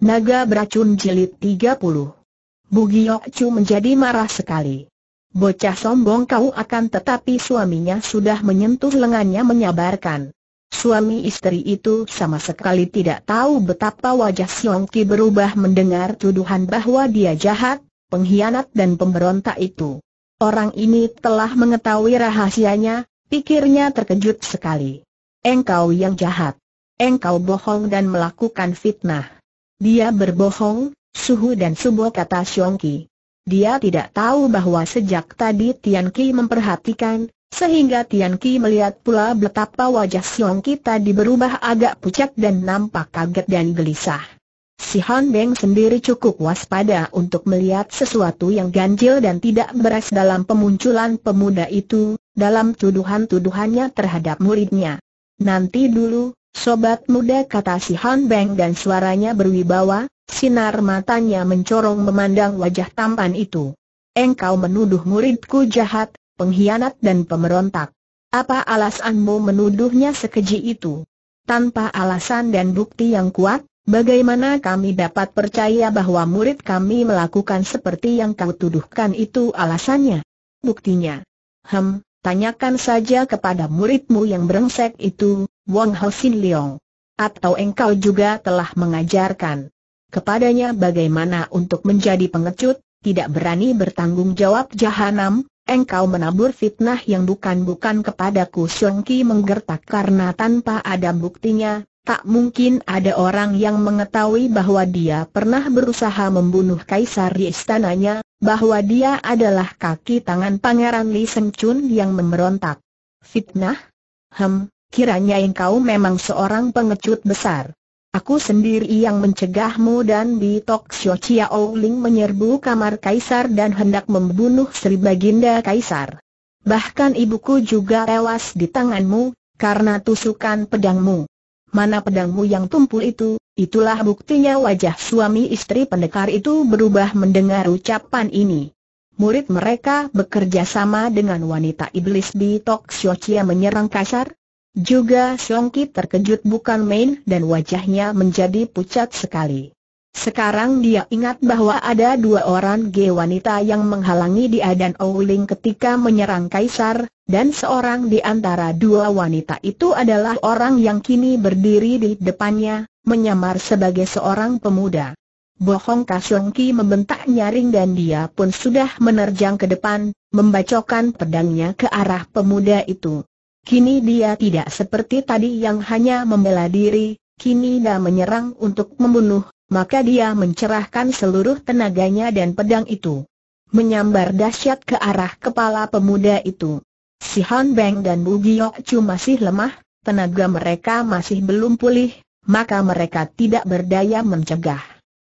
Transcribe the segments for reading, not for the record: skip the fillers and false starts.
Naga Beracun Jilid 30. Bu Giok Cu menjadi marah sekali. Bocah sombong kau, akan tetapi suaminya sudah menyentuh lengannya menyabarkan. Suami istri itu sama sekali tidak tahu betapa wajah Siong Ki berubah mendengar tuduhan bahwa dia jahat, pengkhianat dan pemberontak itu. Orang ini telah mengetahui rahasianya, pikirnya terkejut sekali. Engkau yang jahat. Engkau bohong dan melakukan fitnah. Dia berbohong, suhu dan subuh, kata Siong Ki. Dia tidak tahu bahwa sejak tadi Tian Qi memperhatikan, sehingga Tian Qi melihat pula betapa wajah Siong Ki tadi berubah agak pucat dan nampak kaget dan gelisah. Si Han Beng sendiri cukup waspada untuk melihat sesuatu yang ganjil dan tidak beres dalam pemunculan pemuda itu, dalam tuduhan-tuduhannya terhadap muridnya. Nanti dulu, sobat muda, kata Si Han Beng dan suaranya berwibawa, sinar matanya mencorong memandang wajah tampan itu. Engkau menuduh muridku jahat, pengkhianat dan pemberontak. Apa alasanmu menuduhnya sekeji itu? Tanpa alasan dan bukti yang kuat, bagaimana kami dapat percaya bahwa murid kami melakukan seperti yang kau tuduhkan itu alasannya? Buktinya? Tanyakan saja kepada muridmu yang brengsek itu, Wang Ho Sin Leong. Atau engkau juga telah mengajarkan kepadanya bagaimana untuk menjadi pengecut, tidak berani bertanggung jawab jahanam. Engkau menabur fitnah yang bukan-bukan kepadaku. Siong Ki menggertak karena tanpa ada buktinya, tak mungkin ada orang yang mengetahui bahwa dia pernah berusaha membunuh kaisar di istananya, bahwa dia adalah kaki tangan Pangeran Li Sen Chun yang memberontak. Fitnah? Kiranya engkau memang seorang pengecut besar. Aku sendiri yang mencegahmu dan Bitok Xiaoling menyerbu kamar kaisar dan hendak membunuh Sri Baginda Kaisar. Bahkan ibuku juga tewas di tanganmu, karena tusukan pedangmu. Mana pedangmu yang tumpul itu? Itulah buktinya. Wajah suami istri pendekar itu berubah mendengar ucapan ini. Murid mereka bekerja sama dengan wanita iblis Bitok Xiaoqia menyerang kaisar. Juga Siong Ki terkejut bukan main dan wajahnya menjadi pucat sekali. Sekarang dia ingat bahwa ada dua orang wanita yang menghalangi dia dan Ouling ketika menyerang kaisar, dan seorang di antara dua wanita itu adalah orang yang kini berdiri di depannya, menyamar sebagai seorang pemuda. Bohong, Siong Ki membentak nyaring dan dia pun sudah menerjang ke depan, membacokkan pedangnya ke arah pemuda itu. Kini dia tidak seperti tadi yang hanya membela diri, kini dia menyerang untuk membunuh, maka dia mencerahkan seluruh tenaganya dan pedang itu menyambar dahsyat ke arah kepala pemuda itu. Si Han Beng dan Bu Giok Cu masih lemah, tenaga mereka masih belum pulih, maka mereka tidak berdaya mencegah.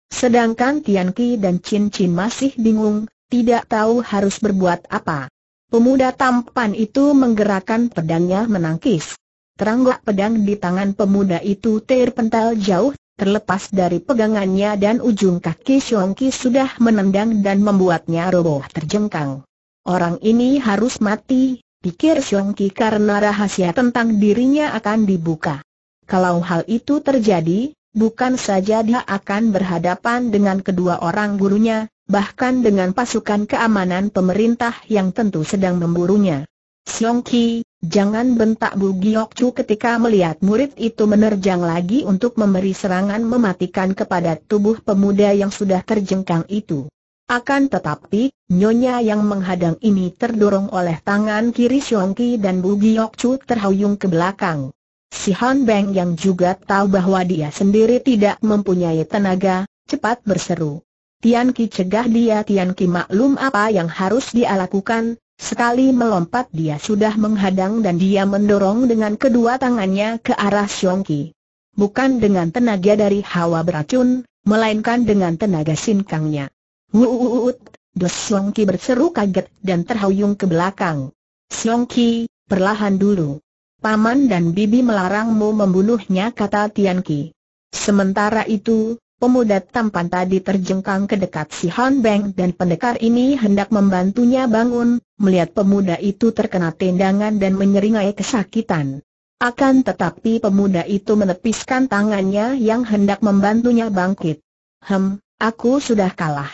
Sedangkan Tian Qi dan Cin Cin masih bingung, tidak tahu harus berbuat apa. Pemuda tampan itu menggerakkan pedangnya menangkis. Teranggak pedang di tangan pemuda itu terpental jauh, terlepas dari pegangannya dan ujung kaki Siong Ki sudah menendang dan membuatnya roboh terjengkang. Orang ini harus mati, pikir Siong Ki, karena rahasia tentang dirinya akan dibuka. Kalau hal itu terjadi, bukan saja dia akan berhadapan dengan kedua orang gurunya, bahkan dengan pasukan keamanan pemerintah yang tentu sedang memburunya. Siong Ki, jangan, bentak Bu Giok Cu ketika melihat murid itu menerjang lagi untuk memberi serangan mematikan kepada tubuh pemuda yang sudah terjengkang itu. Akan tetapi, nyonya yang menghadang ini terdorong oleh tangan kiri Siong Ki dan Bu Giok Cu terhuyung ke belakang. Si Han Beng yang juga tahu bahwa dia sendiri tidak mempunyai tenaga, cepat berseru. Tian Qi cegah dia. Tian Qi maklum apa yang harus dia lakukan. Sekali melompat dia sudah menghadang dan dia mendorong dengan kedua tangannya ke arah Siong Ki. Bukan dengan tenaga dari hawa beracun, melainkan dengan tenaga sinkangnya. Wuuuut, dos, Siong Ki berseru kaget dan terhuyung ke belakang. Siong Ki, perlahan dulu. Paman dan bibi melarangmu membunuhnya, kata Tian Qi. Sementara itu, pemuda tampan tadi terjengkang ke dekat Si Han Beng dan pendekar ini hendak membantunya bangun, melihat pemuda itu terkena tendangan dan menyeringai kesakitan. Akan tetapi pemuda itu menepiskan tangannya yang hendak membantunya bangkit. aku sudah kalah.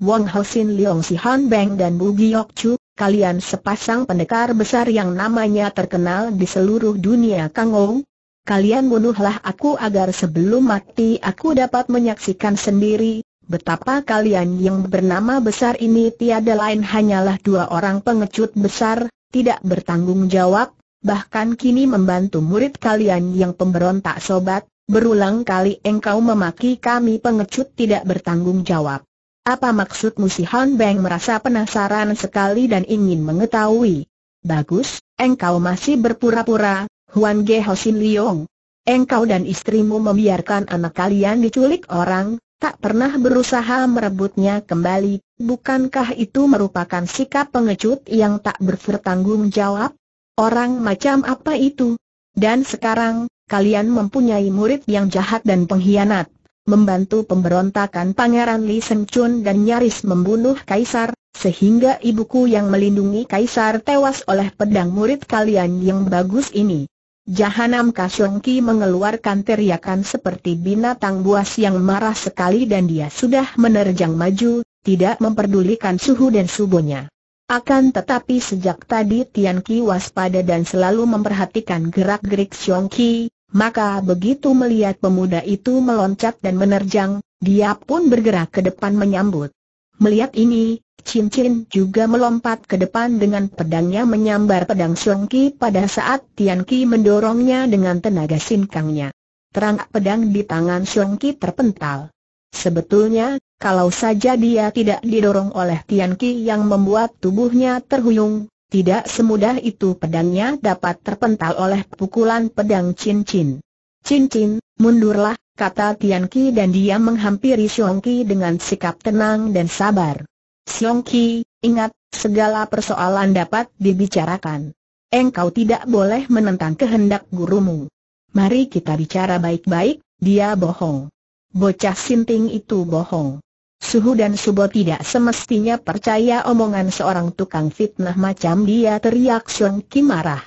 Wang Ho Sin Leong, Si Han Beng dan Bu Giok Cu, kalian sepasang pendekar besar yang namanya terkenal di seluruh dunia Kangou. Kalian bunuhlah aku agar sebelum mati aku dapat menyaksikan sendiri betapa kalian yang bernama besar ini tiada lain hanyalah dua orang pengecut besar, tidak bertanggung jawab, bahkan kini membantu murid kalian yang pemberontak sobat. Berulang kali engkau memaki kami pengecut tidak bertanggung jawab. Apa maksudmu? Si Han Beng merasa penasaran sekali dan ingin mengetahui. Bagus, engkau masih berpura-pura, Huan Ge Ho Sin Leong. Engkau dan istrimu membiarkan anak kalian diculik orang, tak pernah berusaha merebutnya kembali, bukankah itu merupakan sikap pengecut yang tak bertanggung jawab? Orang macam apa itu? Dan sekarang, kalian mempunyai murid yang jahat dan pengkhianat, membantu pemberontakan Pangeran Li Sen Chun dan nyaris membunuh Kaisar, sehingga ibuku yang melindungi Kaisar tewas oleh pedang murid kalian yang bagus ini. Jahanam! Siong Ki mengeluarkan teriakan seperti binatang buas yang marah sekali dan dia sudah menerjang maju, tidak memperdulikan suhu dan subuhnya. Akan tetapi sejak tadi Tian Qi waspada dan selalu memperhatikan gerak-gerik Siong Ki, maka begitu melihat pemuda itu meloncat dan menerjang, dia pun bergerak ke depan menyambut. Melihat ini, Cin Cin juga melompat ke depan dengan pedangnya menyambar pedang Siong Ki pada saat Tian Qi mendorongnya dengan tenaga sinkangnya. Terang pedang di tangan Siong Ki terpental. Sebetulnya, kalau saja dia tidak didorong oleh Tian Qi yang membuat tubuhnya terhuyung, tidak semudah itu pedangnya dapat terpental oleh pukulan pedang Cin Cin. Cin Cin, mundurlah, kata Tian Qi dan dia menghampiri Siong Ki dengan sikap tenang dan sabar. Siong Ki, ingat, segala persoalan dapat dibicarakan. Engkau tidak boleh menentang kehendak gurumu. Mari kita bicara baik-baik. Dia bohong. Bocah sinting itu bohong. Suhu dan Subo tidak semestinya percaya omongan seorang tukang fitnah macam dia, teriak Siong Ki marah.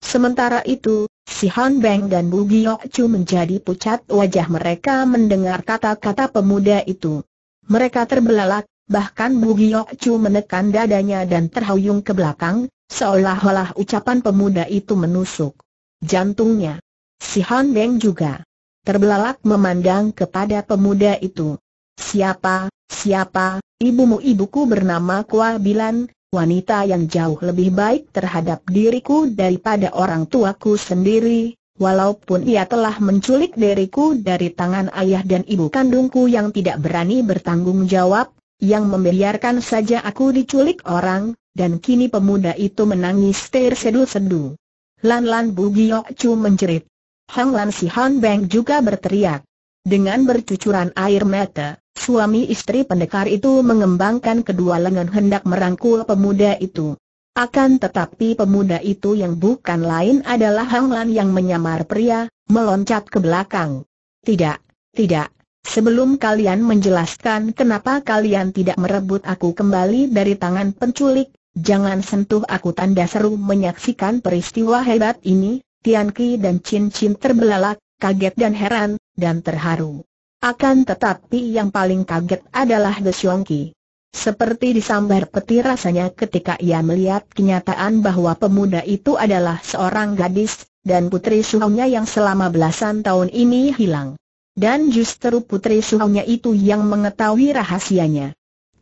Sementara itu, Si Han Beng dan Bu Giok Cu menjadi pucat wajah mereka mendengar kata-kata pemuda itu. Mereka terbelalak. Bahkan Bu Giok Cu menekan dadanya dan terhuyung ke belakang, seolah-olah ucapan pemuda itu menusuk jantungnya. Si Han Beng juga terbelalak memandang kepada pemuda itu. Siapa, siapa, ibumu? Ibuku bernama Kwa Bilan, wanita yang jauh lebih baik terhadap diriku daripada orang tuaku sendiri, walaupun ia telah menculik diriku dari tangan ayah dan ibu kandungku yang tidak berani bertanggung jawab, yang membiarkan saja aku diculik orang. Dan kini pemuda itu menangis tersedu-sedu. Lan-lan! Bu Giok Cu menjerit. Hang Lan! Si Han Beng juga berteriak. Dengan bercucuran air mata, suami istri pendekar itu mengembangkan kedua lengan hendak merangkul pemuda itu. Akan tetapi pemuda itu yang bukan lain adalah Hang Lan yang menyamar pria, meloncat ke belakang. Tidak, tidak. Sebelum kalian menjelaskan kenapa kalian tidak merebut aku kembali dari tangan penculik, jangan sentuh aku! Tanda seru menyaksikan peristiwa hebat ini, Tian Qi dan Cin Cin terbelalak, kaget dan heran, dan terharu. Akan tetapi yang paling kaget adalah Siong Ki. Seperti disambar petir rasanya ketika ia melihat kenyataan bahwa pemuda itu adalah seorang gadis, dan putri suhunya yang selama belasan tahun ini hilang. Dan justru putri suhunya itu yang mengetahui rahasianya.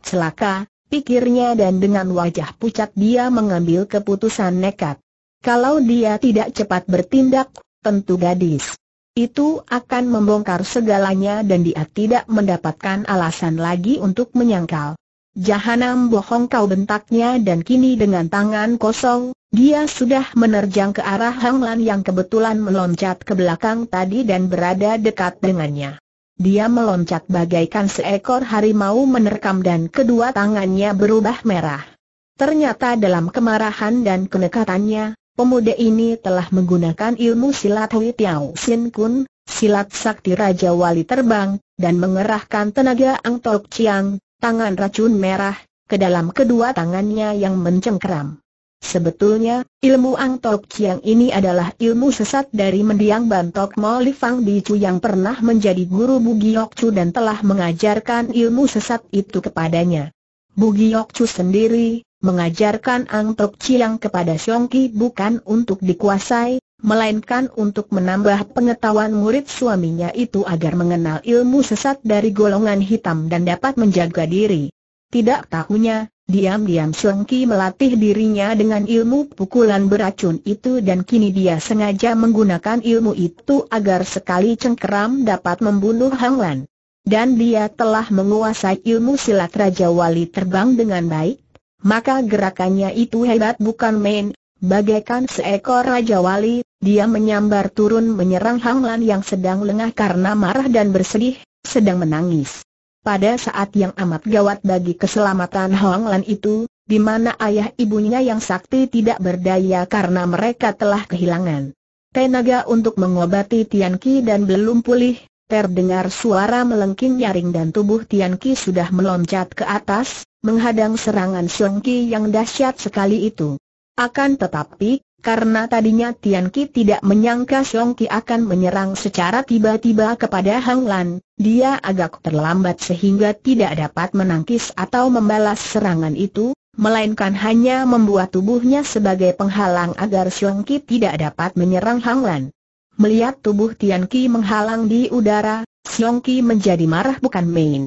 Celaka, pikirnya, dan dengan wajah pucat dia mengambil keputusan nekat. Kalau dia tidak cepat bertindak, tentu gadis itu akan membongkar segalanya dan dia tidak mendapatkan alasan lagi untuk menyangkal. Jahanam bohong kau, bentaknya, dan kini dengan tangan kosong, dia sudah menerjang ke arah Hang Lan yang kebetulan meloncat ke belakang tadi dan berada dekat dengannya. Dia meloncat bagaikan seekor harimau menerkam dan kedua tangannya berubah merah. Ternyata dalam kemarahan dan kenekatannya, pemuda ini telah menggunakan ilmu silat Hwi Tiaw Sin Kun, silat sakti Raja Wali Terbang, dan mengerahkan tenaga Ang Tok Ciang, tangan racun merah, ke dalam kedua tangannya yang mencengkeram. Sebetulnya, ilmu Ang Tok Ciang ini adalah ilmu sesat dari mendiang Bantok Malivang Diyu yang pernah menjadi guru Bu Giok Cu dan telah mengajarkan ilmu sesat itu kepadanya. Bu Giok Cu sendiri mengajarkan Ang Tok Ciang kepada Siong Ki bukan untuk dikuasai, melainkan untuk menambah pengetahuan murid suaminya itu agar mengenal ilmu sesat dari golongan hitam dan dapat menjaga diri. Tidak tahunya, diam-diam Siong Ki melatih dirinya dengan ilmu pukulan beracun itu dan kini dia sengaja menggunakan ilmu itu agar sekali cengkeram dapat membunuh Hang Lan. Dan dia telah menguasai ilmu silat Raja Wali terbang dengan baik, maka gerakannya itu hebat bukan main. Bagaikan seekor Raja Wali, dia menyambar turun menyerang Hang Lan yang sedang lengah karena marah dan bersedih, sedang menangis. Pada saat yang amat gawat bagi keselamatan Hang Lan itu, di mana ayah ibunya yang sakti tidak berdaya karena mereka telah kehilangan tenaga untuk mengobati Tian Qi dan belum pulih, terdengar suara melengking nyaring dan tubuh Tian Qi sudah meloncat ke atas, menghadang serangan Siong Ki yang dahsyat sekali itu. Akan tetapi, karena tadinya Tian Qi tidak menyangka Siong Ki akan menyerang secara tiba-tiba kepada Hang Lan, dia agak terlambat sehingga tidak dapat menangkis atau membalas serangan itu, melainkan hanya membuat tubuhnya sebagai penghalang agar Siong Ki tidak dapat menyerang Hang Lan. Melihat tubuh Tian Qi menghalang di udara, Siong Ki menjadi marah bukan main.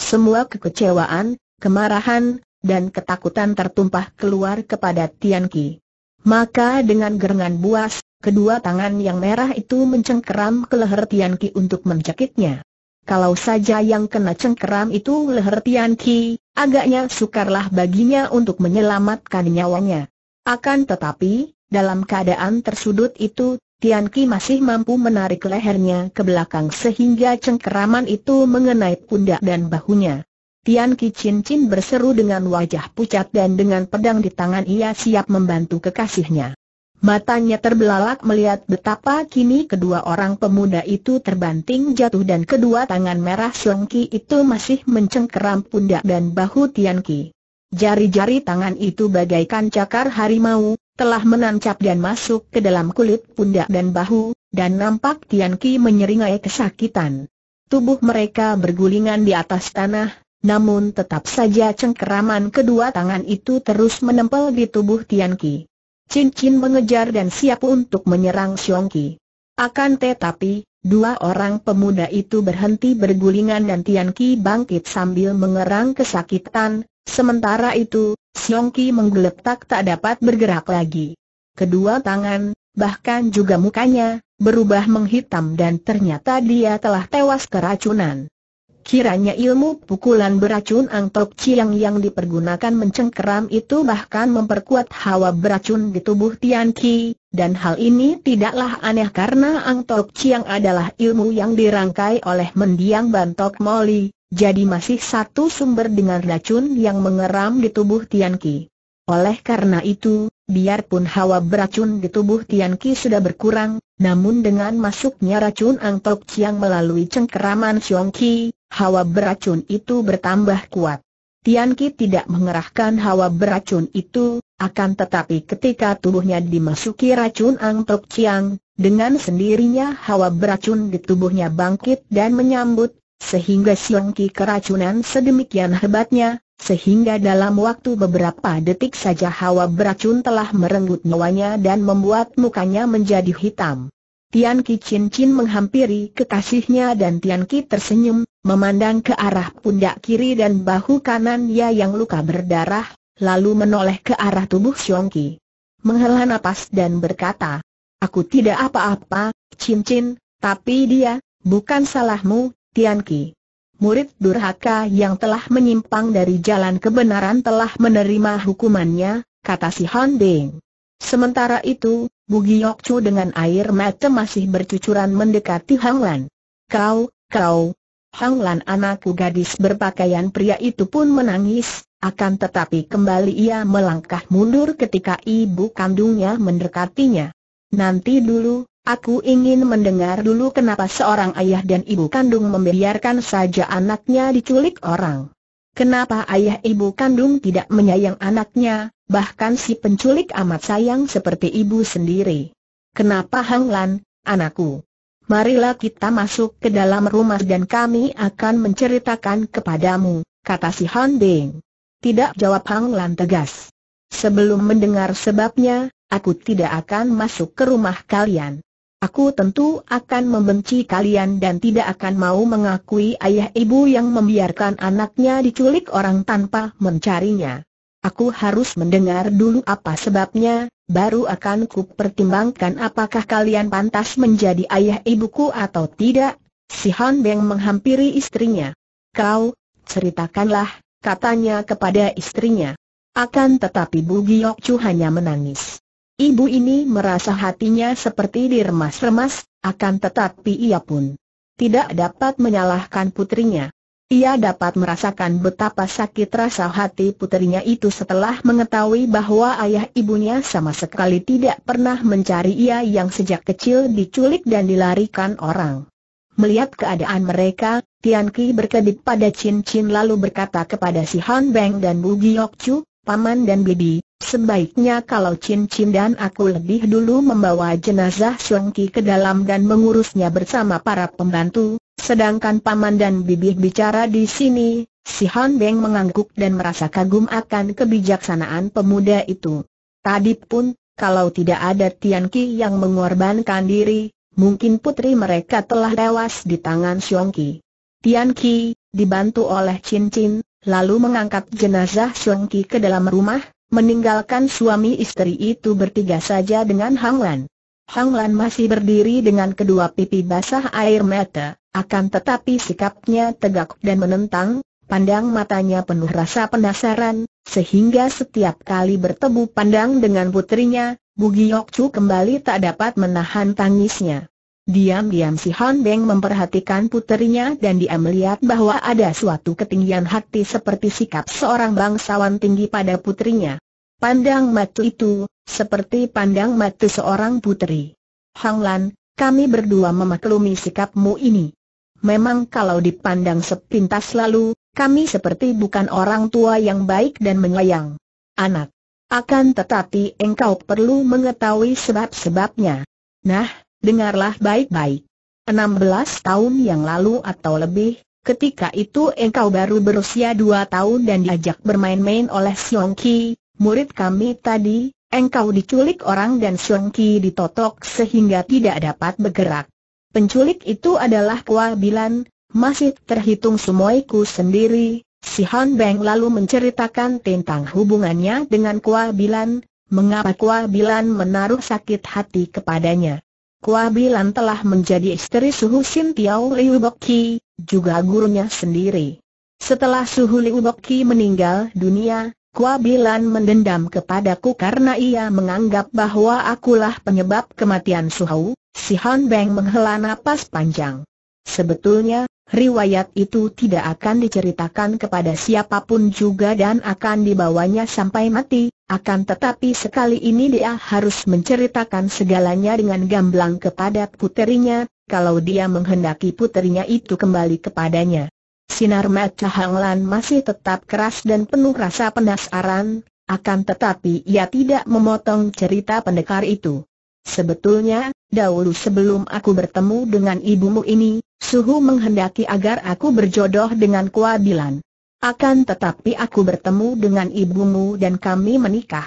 Semua kekecewaan, kemarahan, dan ketakutan tertumpah keluar kepada Tian Qi. Maka dengan gerengan buas, kedua tangan yang merah itu mencengkeram ke leher Tian Qi untuk mencekiknya. Kalau saja yang kena cengkeram itu leher Tian Qi, agaknya sukarlah baginya untuk menyelamatkan nyawanya. Akan tetapi, dalam keadaan tersudut itu, Tian Qi masih mampu menarik lehernya ke belakang sehingga cengkeraman itu mengenai pundak dan bahunya. Tian Qi Cin Cin berseru dengan wajah pucat dan dengan pedang di tangan ia siap membantu kekasihnya. Matanya terbelalak melihat betapa kini kedua orang pemuda itu terbanting jatuh dan kedua tangan merah Siong Ki itu masih mencengkeram pundak dan bahu Tian Qi. Jari-jari tangan itu bagaikan cakar harimau, telah menancap dan masuk ke dalam kulit pundak dan bahu, dan nampak Tian Qi menyeringai kesakitan. Tubuh mereka bergulingan di atas tanah. Namun tetap saja cengkeraman kedua tangan itu terus menempel di tubuh Tian Qi. Cin Cin mengejar dan siap untuk menyerang Siong Ki. Akan tetapi, dua orang pemuda itu berhenti bergulingan dan Tian Qi bangkit sambil mengerang kesakitan. Sementara itu, Siong Ki menggeletak tak dapat bergerak lagi. Kedua tangan, bahkan juga mukanya, berubah menghitam dan ternyata dia telah tewas keracunan. Kiranya ilmu pukulan beracun Ang Tok Ciang yang dipergunakan mencengkeram itu bahkan memperkuat hawa beracun di tubuh Tian Qi, dan hal ini tidaklah aneh karena Ang Tok Ciang adalah ilmu yang dirangkai oleh mendiang Bantok Moli, jadi masih satu sumber dengan racun yang mengeram di tubuh Tian Qi. Oleh karena itu, biarpun hawa beracun di tubuh Tian Qi sudah berkurang, namun dengan masuknya racun Ang Tok Ciang melalui cengkeraman Siong Ki, hawa beracun itu bertambah kuat. Tian Qi tidak mengerahkan hawa beracun itu, akan tetapi ketika tubuhnya dimasuki racun Ang Tok Ciang, dengan sendirinya hawa beracun di tubuhnya bangkit dan menyambut, sehingga Siong Ki keracunan sedemikian hebatnya, sehingga dalam waktu beberapa detik saja hawa beracun telah merenggut nyawanya dan membuat mukanya menjadi hitam. Tian Qi Cin Cin menghampiri kekasihnya dan Tian Qi tersenyum, memandang ke arah pundak kiri dan bahu kanannya yang luka berdarah, lalu menoleh ke arah tubuh Siong Ki. Menghela napas dan berkata, "Aku tidak apa-apa, Cin Cin, tapi dia, bukan salahmu, Tian Qi. Murid durhaka yang telah menyimpang dari jalan kebenaran telah menerima hukumannya," kata Si Han Beng. Sementara itu, Bu Giok Cu dengan air mata masih bercucuran mendekati Hang Lan. Kau, Hang Lan anakku." Gadis berpakaian pria itu pun menangis, akan tetapi kembali ia melangkah mundur ketika ibu kandungnya mendekatinya. "Nanti dulu. Aku ingin mendengar dulu kenapa seorang ayah dan ibu kandung membiarkan saja anaknya diculik orang." Kenapa ayah ibu kandung tidak menyayang anaknya, bahkan si penculik amat sayang seperti ibu sendiri? Kenapa Hang Lan, anakku? Marilah kita masuk ke dalam rumah dan kami akan menceritakan kepadamu, kata Si Han Beng. Tidak, jawab Hang Lan tegas. Sebelum mendengar sebabnya, aku tidak akan masuk ke rumah kalian. Aku tentu akan membenci kalian dan tidak akan mau mengakui ayah ibu yang membiarkan anaknya diculik orang tanpa mencarinya. Aku harus mendengar dulu apa sebabnya, baru akan kupertimbangkan apakah kalian pantas menjadi ayah ibuku atau tidak. Si Han Beng menghampiri istrinya. Kau, ceritakanlah, katanya kepada istrinya. Akan tetapi Bu Giok Cu hanya menangis. Ibu ini merasa hatinya seperti diremas-remas, akan tetapi ia pun tidak dapat menyalahkan putrinya. Ia dapat merasakan betapa sakit rasa hati putrinya itu setelah mengetahui bahwa ayah ibunya sama sekali tidak pernah mencari ia yang sejak kecil diculik dan dilarikan orang. Melihat keadaan mereka, Tian Qi berkedip pada Cin Cin lalu berkata kepada Si Han Beng dan Bu Giok Cu, Paman dan Bibi, sebaiknya kalau Cin Cin dan aku lebih dulu membawa jenazah Siong Ki ke dalam dan mengurusnya bersama para pembantu, sedangkan Paman dan Bibi bicara di sini. Si Han Beng mengangguk dan merasa kagum akan kebijaksanaan pemuda itu. Tadi pun, kalau tidak ada Tian Qi yang mengorbankan diri, mungkin putri mereka telah tewas di tangan Siong Ki. Tian Qi, dibantu oleh Cin Cin, lalu mengangkat jenazah Siong Ki ke dalam rumah, meninggalkan suami istri itu bertiga saja dengan Hang Lan. Hang Lan masih berdiri dengan kedua pipi basah air mata, akan tetapi sikapnya tegak dan menentang, pandang matanya penuh rasa penasaran, sehingga setiap kali bertemu pandang dengan putrinya, Bu Giok Cu kembali tak dapat menahan tangisnya. Diam-diam Si Han Beng memperhatikan puterinya dan dia melihat bahwa ada suatu ketinggian hati seperti sikap seorang bangsawan tinggi pada putrinya. Pandang mata itu, seperti pandang mata seorang putri. Hang Lan, kami berdua memaklumi sikapmu ini. Memang kalau dipandang sepintas lalu, kami seperti bukan orang tua yang baik dan menyayang anak. Akan tetapi engkau perlu mengetahui sebab-sebabnya. Nah, dengarlah baik-baik. 16 tahun yang lalu atau lebih, ketika itu engkau baru berusia 2 tahun dan diajak bermain-main oleh Siong Ki, murid kami tadi, engkau diculik orang dan Siong Ki ditotok sehingga tidak dapat bergerak. Penculik itu adalah Kwa Bilan, masih terhitung sumoiku sendiri. Si Han Beng lalu menceritakan tentang hubungannya dengan Kwa Bilan, mengapa Kwa Bilan menaruh sakit hati kepadanya. Kwa Bilan telah menjadi istri Suhu Simtiau Liu Bokki, juga gurunya sendiri. Setelah Suhu Liu Bokki meninggal dunia, Kwa Bilan mendendam kepadaku karena ia menganggap bahwa akulah penyebab kematian Suhu. Si Han Beng menghela napas panjang. Sebetulnya, riwayat itu tidak akan diceritakan kepada siapapun juga dan akan dibawanya sampai mati. Akan tetapi sekali ini dia harus menceritakan segalanya dengan gamblang kepada puterinya, kalau dia menghendaki puterinya itu kembali kepadanya. Sinar mata Hang Lan masih tetap keras dan penuh rasa penasaran, akan tetapi ia tidak memotong cerita pendekar itu. Sebetulnya, dahulu sebelum aku bertemu dengan ibumu ini, Suhu menghendaki agar aku berjodoh dengan Kwa Bilan. Akan tetapi aku bertemu dengan ibumu dan kami menikah.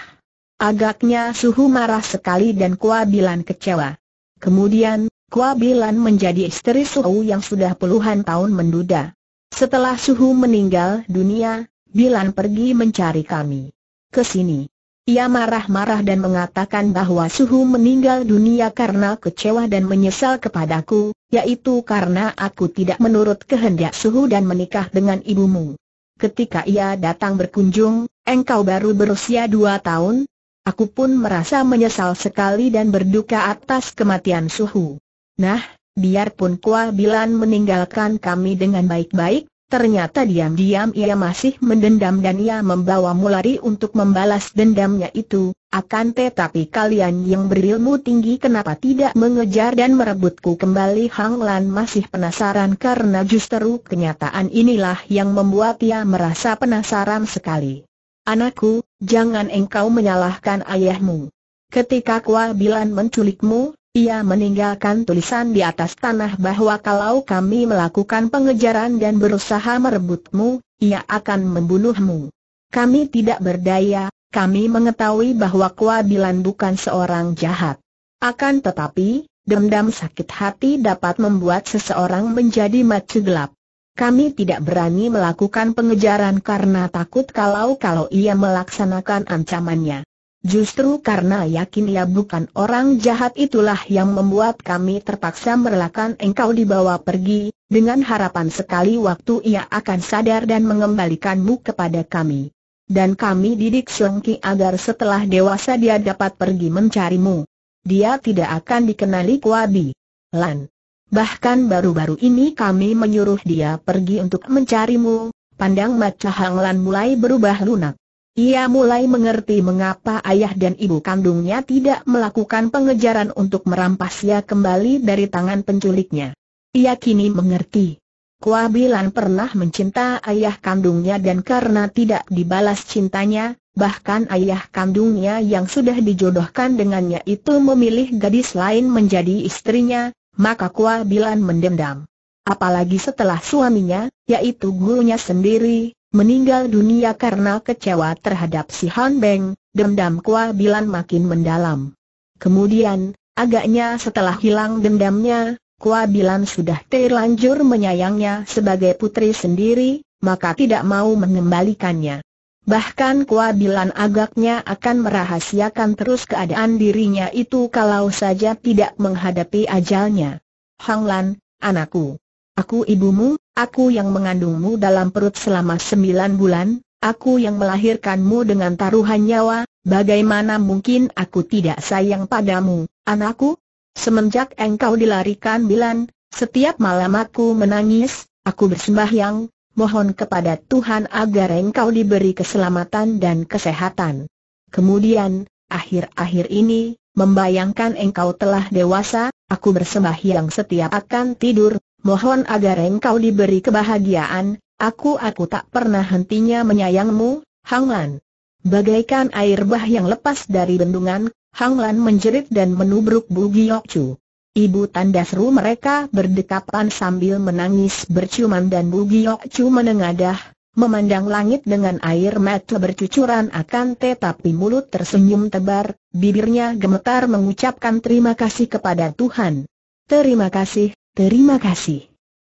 Agaknya Suhu marah sekali dan Kwa Bilan kecewa. Kemudian, Kwa Bilan menjadi istri Suhu yang sudah puluhan tahun menduda. Setelah Suhu meninggal dunia, Bilan pergi mencari kami. Ke sini. Ia marah-marah dan mengatakan bahwa Suhu meninggal dunia karena kecewa dan menyesal kepadaku, yaitu karena aku tidak menurut kehendak Suhu dan menikah dengan ibumu. Ketika ia datang berkunjung, engkau baru berusia 2 tahun. Aku pun merasa menyesal sekali dan berduka atas kematian Suhu. Nah, biarpun Kwa Bilan meninggalkan kami dengan baik-baik, ternyata diam-diam ia masih mendendam dan ia membawamu lari untuk membalas dendamnya itu. Akan tetapi kalian yang berilmu tinggi kenapa tidak mengejar dan merebutku kembali? Hang Lan masih penasaran karena justru kenyataan inilah yang membuat ia merasa penasaran sekali. Anakku, jangan engkau menyalahkan ayahmu. Ketika Kwa Bilan menculikmu, ia meninggalkan tulisan di atas tanah bahwa kalau kami melakukan pengejaran dan berusaha merebutmu, ia akan membunuhmu. Kami tidak berdaya. Kami mengetahui bahwa Kwa Bilan bukan seorang jahat. Akan tetapi, dendam sakit hati dapat membuat seseorang menjadi mata gelap. Kami tidak berani melakukan pengejaran karena takut kalau-kalau ia melaksanakan ancamannya. Justru karena yakin ia bukan orang jahat itulah yang membuat kami terpaksa merelakan engkau dibawa pergi, dengan harapan sekali waktu ia akan sadar dan mengembalikanmu kepada kami. Dan kami didik Siong Ki agar setelah dewasa dia dapat pergi mencarimu. Dia tidak akan dikenali Kwa Bilan. Bahkan baru-baru ini kami menyuruh dia pergi untuk mencarimu. Pandang mata Hang Lan mulai berubah lunak. Ia mulai mengerti mengapa ayah dan ibu kandungnya tidak melakukan pengejaran untuk merampasnya kembali dari tangan penculiknya. Ia kini mengerti. Kwa Bilan pernah mencinta ayah kandungnya dan karena tidak dibalas cintanya, bahkan ayah kandungnya yang sudah dijodohkan dengannya itu memilih gadis lain menjadi istrinya, maka Kwa Bilan mendendam. Apalagi setelah suaminya, yaitu gurunya sendiri, meninggal dunia karena kecewa terhadap Si Han Beng, dendam Kwa Bilan makin mendalam. Kemudian, agaknya setelah hilang dendamnya, Kwa Bilan sudah terlanjur menyayangnya sebagai putri sendiri, maka tidak mau mengembalikannya. Bahkan Kwa Bilan agaknya akan merahasiakan terus keadaan dirinya itu kalau saja tidak menghadapi ajalnya. Hang Lan, anakku. Aku ibumu, aku yang mengandungmu dalam perut selama 9 bulan, aku yang melahirkanmu dengan taruhan nyawa, bagaimana mungkin aku tidak sayang padamu, anakku? Semenjak engkau dilarikan Bilan, setiap malam aku menangis, aku bersembahyang, mohon kepada Tuhan agar engkau diberi keselamatan dan kesehatan. Kemudian, akhir-akhir ini, membayangkan engkau telah dewasa, aku bersembahyang setiap akan tidur, mohon agar engkau diberi kebahagiaan, aku tak pernah hentinya menyayangmu, Hang Lan. Bagaikan air bah yang lepas dari bendungan, Hang Lan menjerit dan menubruk Bu Giok Cu. Ibu tanda seru mereka berdekapan sambil menangis berciuman dan Bu Giok Cu menengadah, memandang langit dengan air mata bercucuran akan tetapi mulut tersenyum tebar, bibirnya gemetar mengucapkan terima kasih kepada Tuhan. Terima kasih.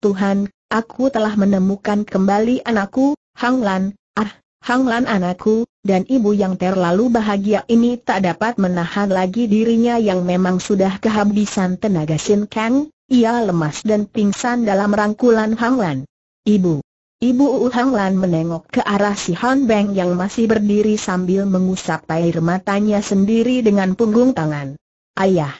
Tuhan, aku telah menemukan kembali anakku, Hang Lan. Hang Lan anakku, dan ibu yang terlalu bahagia ini tak dapat menahan lagi dirinya yang memang sudah kehabisan tenaga. Sin Cin, ia lemas dan pingsan dalam rangkulan Hang Lan. Ibu. Hang Lan menengok ke arah Si Han Beng yang masih berdiri sambil mengusap air matanya sendiri dengan punggung tangan. Ayah,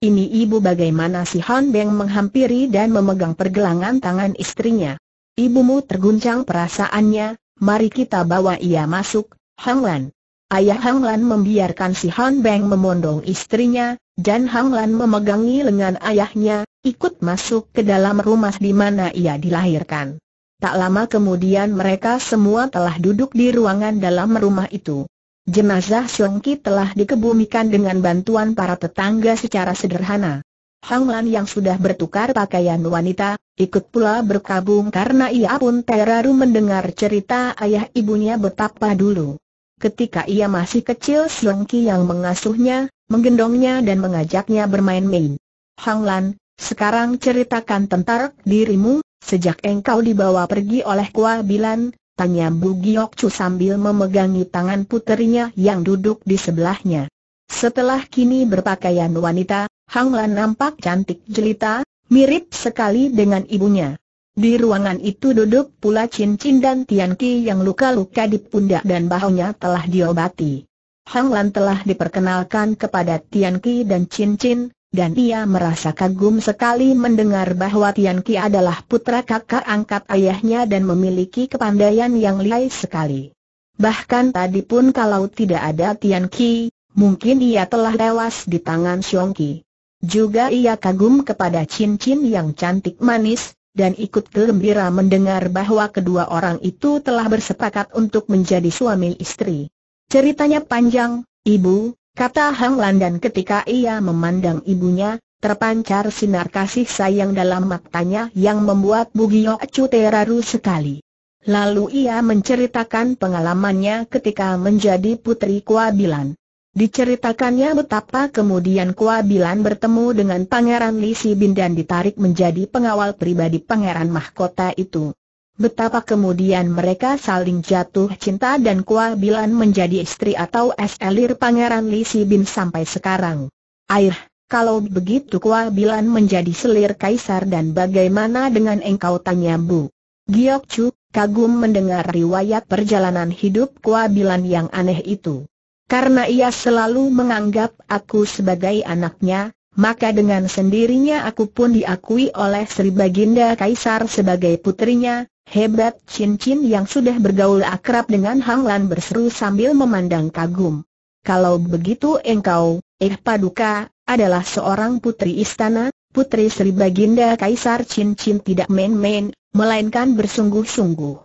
ini ibu. Bagaimana? Si Han Beng menghampiri dan memegang pergelangan tangan istrinya. Ibumu, terguncang perasaannya. Mari kita bawa ia masuk, Hang Lan. Ayah. Hang Lan membiarkan Si Han Beng memondong istrinya, dan Hang Lan memegangi lengan ayahnya, ikut masuk ke dalam rumah di mana ia dilahirkan. Tak lama kemudian mereka semua telah duduk di ruangan dalam rumah itu. Jenazah Siong Ki telah dikebumikan dengan bantuan para tetangga secara sederhana. Hang Lan yang sudah bertukar pakaian wanita, ikut pula berkabung karena ia pun terharu mendengar cerita ayah ibunya betapa dulu. Ketika ia masih kecil Siong Ki yang mengasuhnya, menggendongnya dan mengajaknya bermain-main. Hang Lan, sekarang ceritakan tentang dirimu, sejak engkau dibawa pergi oleh Kwa Bilan, tanya Bu Giok Cu sambil memegangi tangan puterinya yang duduk di sebelahnya. Setelah kini berpakaian wanita, Hang Lan nampak cantik jelita, mirip sekali dengan ibunya. Di ruangan itu duduk pula Cin Cin dan Tian Qi yang luka-luka di pundak dan bahunya telah diobati. Hang Lan telah diperkenalkan kepada Tian Qi dan Cin Cin, dan ia merasa kagum sekali mendengar bahwa Tian Qi adalah putra kakak angkat ayahnya dan memiliki kepandaian yang lihai sekali. Bahkan tadi pun kalau tidak ada Tian Qi, mungkin ia telah tewas di tangan Siong Ki. Juga ia kagum kepada Cin Cin yang cantik manis, dan ikut gembira mendengar bahwa kedua orang itu telah bersepakat untuk menjadi suami istri. Ceritanya panjang, ibu, kata Hang Lan, dan ketika ia memandang ibunya, terpancar sinar kasih sayang dalam matanya yang membuat Bu Giok Cu terharu sekali. Lalu ia menceritakan pengalamannya ketika menjadi putri Kwa Bilan. Diceritakannya betapa kemudian Kwa Bilan bertemu dengan Pangeran Li Sibin dan ditarik menjadi pengawal pribadi pangeran mahkota itu. Betapa kemudian mereka saling jatuh cinta dan Kwa Bilan menjadi istri atau selir Pangeran Li Sibin sampai sekarang. Air, kalau begitu Kwa Bilan menjadi selir kaisar dan bagaimana dengan engkau, tanya Bu Giok Cu, kagum mendengar riwayat perjalanan hidup Kwa Bilan yang aneh itu. Karena ia selalu menganggap aku sebagai anaknya, maka dengan sendirinya aku pun diakui oleh Sri Baginda Kaisar sebagai putrinya. Hebat, Cin Cin yang sudah bergaul akrab dengan Hang Lan berseru sambil memandang kagum. Kalau begitu engkau, Paduka, adalah seorang putri istana, putri Sri Baginda Kaisar. Cin Cin tidak main-main, melainkan bersungguh-sungguh.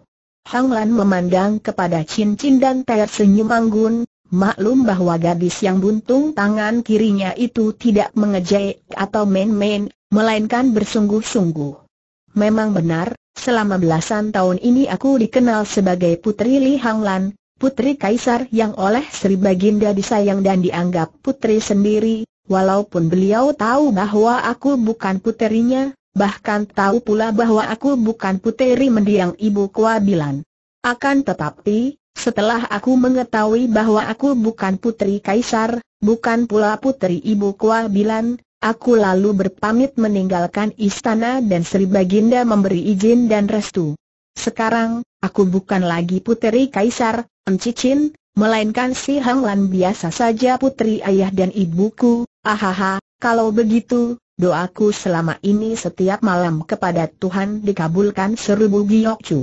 Hang Lan memandang kepada Cin Cin dan tersenyum anggun, maklum bahwa gadis yang buntung tangan kirinya itu tidak mengejek atau main-main, melainkan bersungguh-sungguh. Memang benar, selama belasan tahun ini aku dikenal sebagai putri Li Hang Lan, putri kaisar yang oleh Sri Baginda disayang dan dianggap putri sendiri, walaupun beliau tahu bahwa aku bukan puterinya, bahkan tahu pula bahwa aku bukan puteri mendiang ibu Kwa Bilan. Akan tetapi, setelah aku mengetahui bahwa aku bukan putri kaisar, bukan pula puteri ibu Kwa Bilan, aku lalu berpamit meninggalkan istana dan Sri Baginda memberi izin dan restu. Sekarang, aku bukan lagi puteri Kaisar, Encicin, melainkan si Hang Lan biasa saja putri ayah dan ibuku. Ahaha, kalau begitu, doaku selama ini setiap malam kepada Tuhan dikabulkan, seru Bu Giok Cu.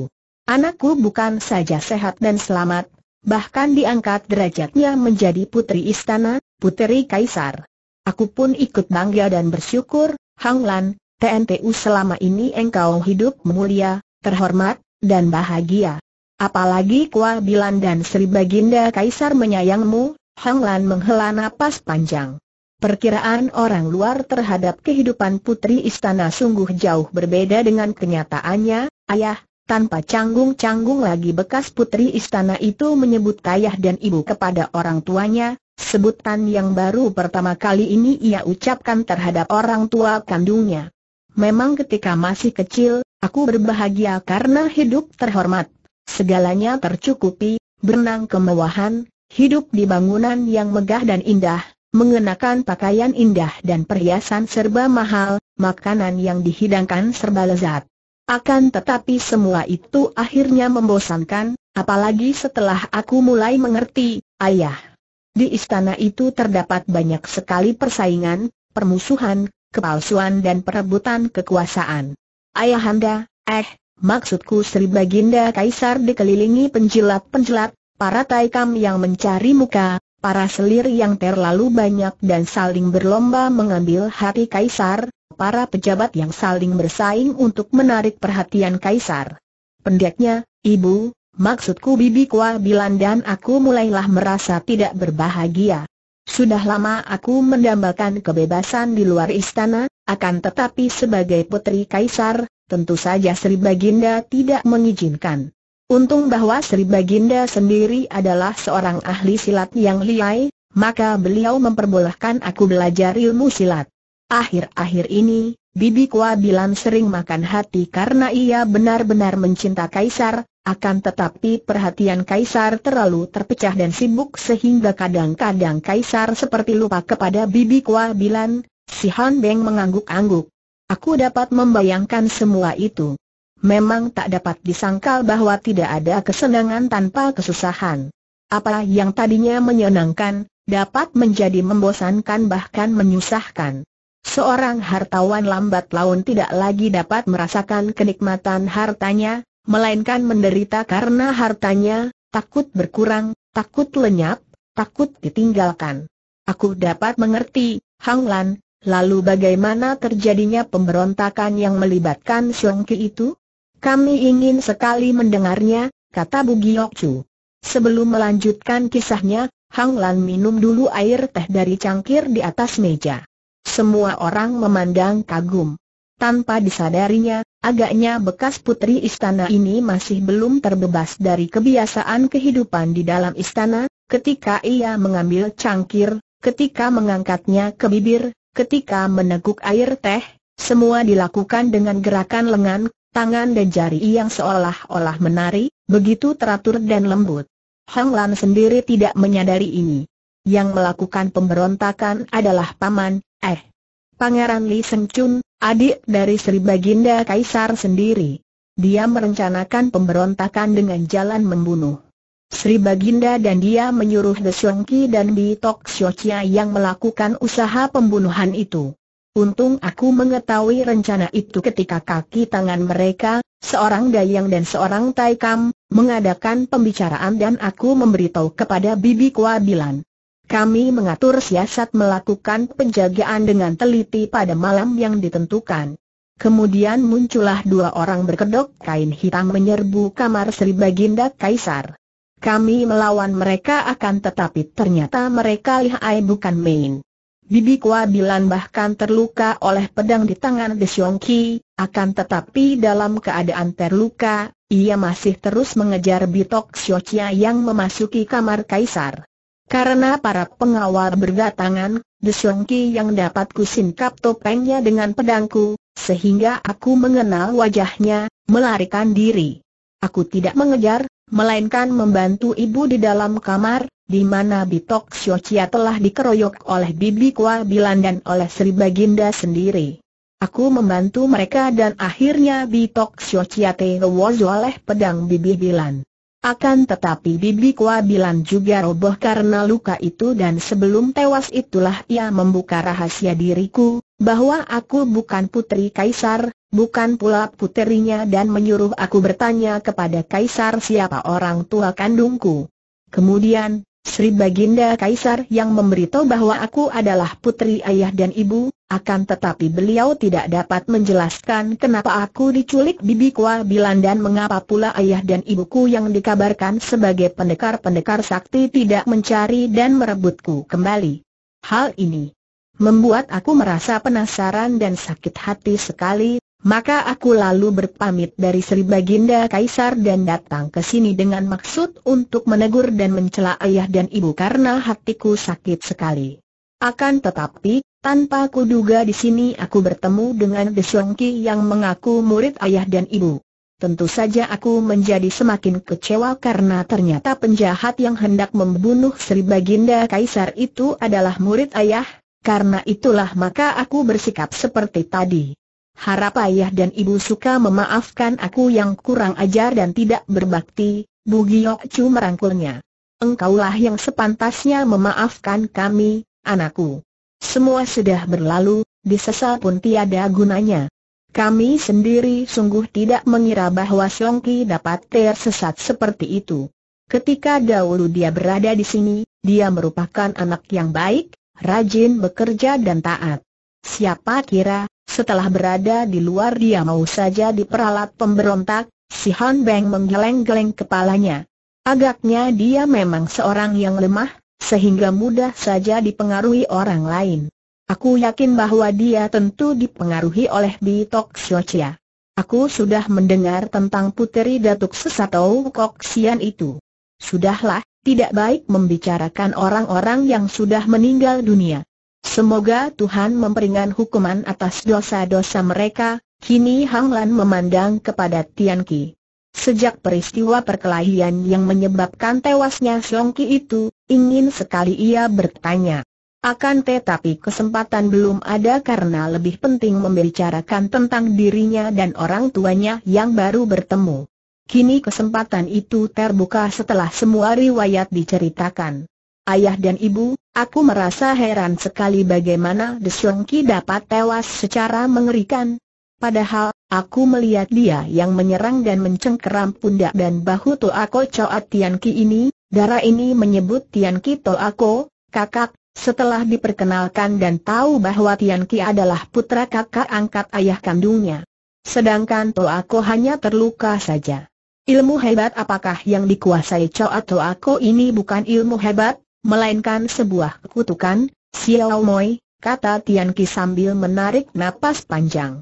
Anakku bukan saja sehat dan selamat, bahkan diangkat derajatnya menjadi putri istana, puteri Kaisar. Aku pun ikut bangga dan bersyukur. Hang Lan, TNTU selama ini engkau hidup mulia, terhormat, dan bahagia. Apalagi Kwa Bilan dan Sri Baginda Kaisar menyayangmu. Hang Lan menghela napas panjang. Perkiraan orang luar terhadap kehidupan putri istana sungguh jauh berbeda dengan kenyataannya. Ayah, tanpa canggung-canggung lagi bekas putri istana itu menyebut ayah dan ibu kepada orang tuanya. Sebutan yang baru pertama kali ini ia ucapkan terhadap orang tua kandungnya. Memang ketika masih kecil, aku berbahagia karena hidup terhormat. Segalanya tercukupi, berenang kemewahan, hidup di bangunan yang megah dan indah, mengenakan pakaian indah dan perhiasan serba mahal, makanan yang dihidangkan serba lezat. Akan tetapi semua itu akhirnya membosankan, apalagi setelah aku mulai mengerti, ayah. Di istana itu terdapat banyak sekali persaingan, permusuhan, kepalsuan dan perebutan kekuasaan. Ayahanda, maksudku Sri Baginda Kaisar dikelilingi penjilat-penjilat, para taikam yang mencari muka, para selir yang terlalu banyak dan saling berlomba mengambil hati Kaisar, para pejabat yang saling bersaing untuk menarik perhatian Kaisar. Pendeknya, ibu, maksudku bibi Kwa Bilan dan aku mulailah merasa tidak berbahagia. Sudah lama aku mendambakan kebebasan di luar istana, akan tetapi sebagai putri kaisar, tentu saja Sri Baginda tidak mengizinkan. Untung bahwa Sri Baginda sendiri adalah seorang ahli silat yang lihai, maka beliau memperbolehkan aku belajar ilmu silat. Akhir-akhir ini, bibi Kwa Bilan sering makan hati karena ia benar-benar mencinta kaisar. Akan tetapi perhatian kaisar terlalu terpecah dan sibuk sehingga kadang-kadang kaisar seperti lupa kepada bibi Kwa Bilan. Si Han Beng mengangguk-angguk. Aku dapat membayangkan semua itu. Memang tak dapat disangkal bahwa tidak ada kesenangan tanpa kesusahan. Apa yang tadinya menyenangkan, dapat menjadi membosankan bahkan menyusahkan. Seorang hartawan lambat laun tidak lagi dapat merasakan kenikmatan hartanya, melainkan menderita karena hartanya, takut berkurang, takut lenyap, takut ditinggalkan. Aku dapat mengerti, Hang Lan, lalu bagaimana terjadinya pemberontakan yang melibatkan Siong Ki itu? Kami ingin sekali mendengarnya, kata Bu Giok Cu. Sebelum melanjutkan kisahnya, Hang Lan minum dulu air teh dari cangkir di atas meja. Semua orang memandang kagum. Tanpa disadarinya, agaknya bekas putri istana ini masih belum terbebas dari kebiasaan kehidupan di dalam istana, ketika ia mengambil cangkir, ketika mengangkatnya ke bibir, ketika meneguk air teh, semua dilakukan dengan gerakan lengan, tangan dan jari yang seolah-olah menari, begitu teratur dan lembut. Hang Lan sendiri tidak menyadari ini. Yang melakukan pemberontakan adalah paman, Pangeran Li Sen Chun, adik dari Sri Baginda Kaisar sendiri. Dia merencanakan pemberontakan dengan jalan membunuh Sri Baginda dan dia menyuruh The Siong Ki dan Bitok Xiaoling yang melakukan usaha pembunuhan itu. Untung aku mengetahui rencana itu ketika kaki tangan mereka, seorang Dayang dan seorang Taikam, mengadakan pembicaraan dan aku memberitahu kepada Bibi Kwa Bilan. Kami mengatur siasat melakukan penjagaan dengan teliti pada malam yang ditentukan. Kemudian muncullah dua orang berkedok kain hitam menyerbu kamar Sri Baginda Kaisar. Kami melawan mereka akan tetapi ternyata mereka lihai bukan main. Bibi Kwa Bilan bahkan terluka oleh pedang di tangan The Siong Ki, akan tetapi dalam keadaan terluka, ia masih terus mengejar Bitok Xiaoling yang memasuki kamar Kaisar. Karena para pengawal berdatangan, The Siong Ki yang dapat kusingkap topengnya dengan pedangku, sehingga aku mengenal wajahnya, melarikan diri. Aku tidak mengejar, melainkan membantu ibu di dalam kamar, di mana Bitok Xiaocia telah dikeroyok oleh Bibi Kwa Bilan dan oleh Sri Baginda sendiri. Aku membantu mereka dan akhirnya Bitok Xiaocia tewas oleh pedang Bibi Bilan. Akan tetapi Bibi Kwa Bilan juga roboh karena luka itu dan sebelum tewas itulah ia membuka rahasia diriku, bahwa aku bukan putri Kaisar, bukan pula puterinya dan menyuruh aku bertanya kepada Kaisar siapa orang tua kandungku. Kemudian, Sri Baginda Kaisar yang memberitahu bahwa aku adalah putri ayah dan ibu, akan tetapi beliau tidak dapat menjelaskan kenapa aku diculik Bibi Kwa Bilan dan mengapa pula ayah dan ibuku yang dikabarkan sebagai pendekar-pendekar sakti tidak mencari dan merebutku kembali. Hal ini membuat aku merasa penasaran dan sakit hati sekali, maka aku lalu berpamit dari Sri Baginda Kaisar dan datang ke sini dengan maksud untuk menegur dan mencela ayah dan ibu karena hatiku sakit sekali. Akan tetapi, tanpa kuduga di sini aku bertemu dengan The Siong Ki yang mengaku murid ayah dan ibu. Tentu saja aku menjadi semakin kecewa karena ternyata penjahat yang hendak membunuh Sri Baginda Kaisar itu adalah murid ayah. Karena itulah maka aku bersikap seperti tadi. Harap ayah dan ibu suka memaafkan aku yang kurang ajar dan tidak berbakti. Bu Giok Cu merangkulnya. Engkaulah yang sepantasnya memaafkan kami, anakku. Semua sudah berlalu, disesal pun tiada gunanya. Kami sendiri sungguh tidak mengira bahwa Siong Ki dapat tersesat seperti itu. Ketika dahulu dia berada di sini, dia merupakan anak yang baik, rajin bekerja dan taat. Siapa kira, setelah berada di luar dia mau saja diperalat pemberontak. Si Han Beng menggeleng-geleng kepalanya. Agaknya dia memang seorang yang lemah, sehingga mudah saja dipengaruhi orang lain. Aku yakin bahwa dia tentu dipengaruhi oleh Bitok Xiaocia. Aku sudah mendengar tentang puteri Datuk Sesatau Kok Sian itu. Sudahlah, tidak baik membicarakan orang-orang yang sudah meninggal dunia. Semoga Tuhan memberikan hukuman atas dosa-dosa mereka. Kini Hang Lan memandang kepada Tian Qi. Sejak peristiwa perkelahian yang menyebabkan tewasnya Siong Ki itu, ingin sekali ia bertanya. Akan tetapi kesempatan belum ada karena lebih penting membicarakan tentang dirinya dan orang tuanya yang baru bertemu. Kini kesempatan itu terbuka setelah semua riwayat diceritakan. Ayah dan ibu, aku merasa heran sekali bagaimana The Siong Ki dapat tewas secara mengerikan. Padahal, aku melihat dia yang menyerang dan mencengkeram pundak dan bahu Toa Ko Coat Tian Qi ini. Darah ini menyebut Tian Qi Toa Ko, kakak, Setelah diperkenalkan dan tahu bahwa Tian Qi adalah putra kakak angkat ayah kandungnya, sedangkan Toa Ko hanya terluka saja. Ilmu hebat apakah yang dikuasai Choa Toa Ko ini? Bukan ilmu hebat, melainkan sebuah kutukan, Xiao Moi, kata Tian Qi sambil menarik napas panjang.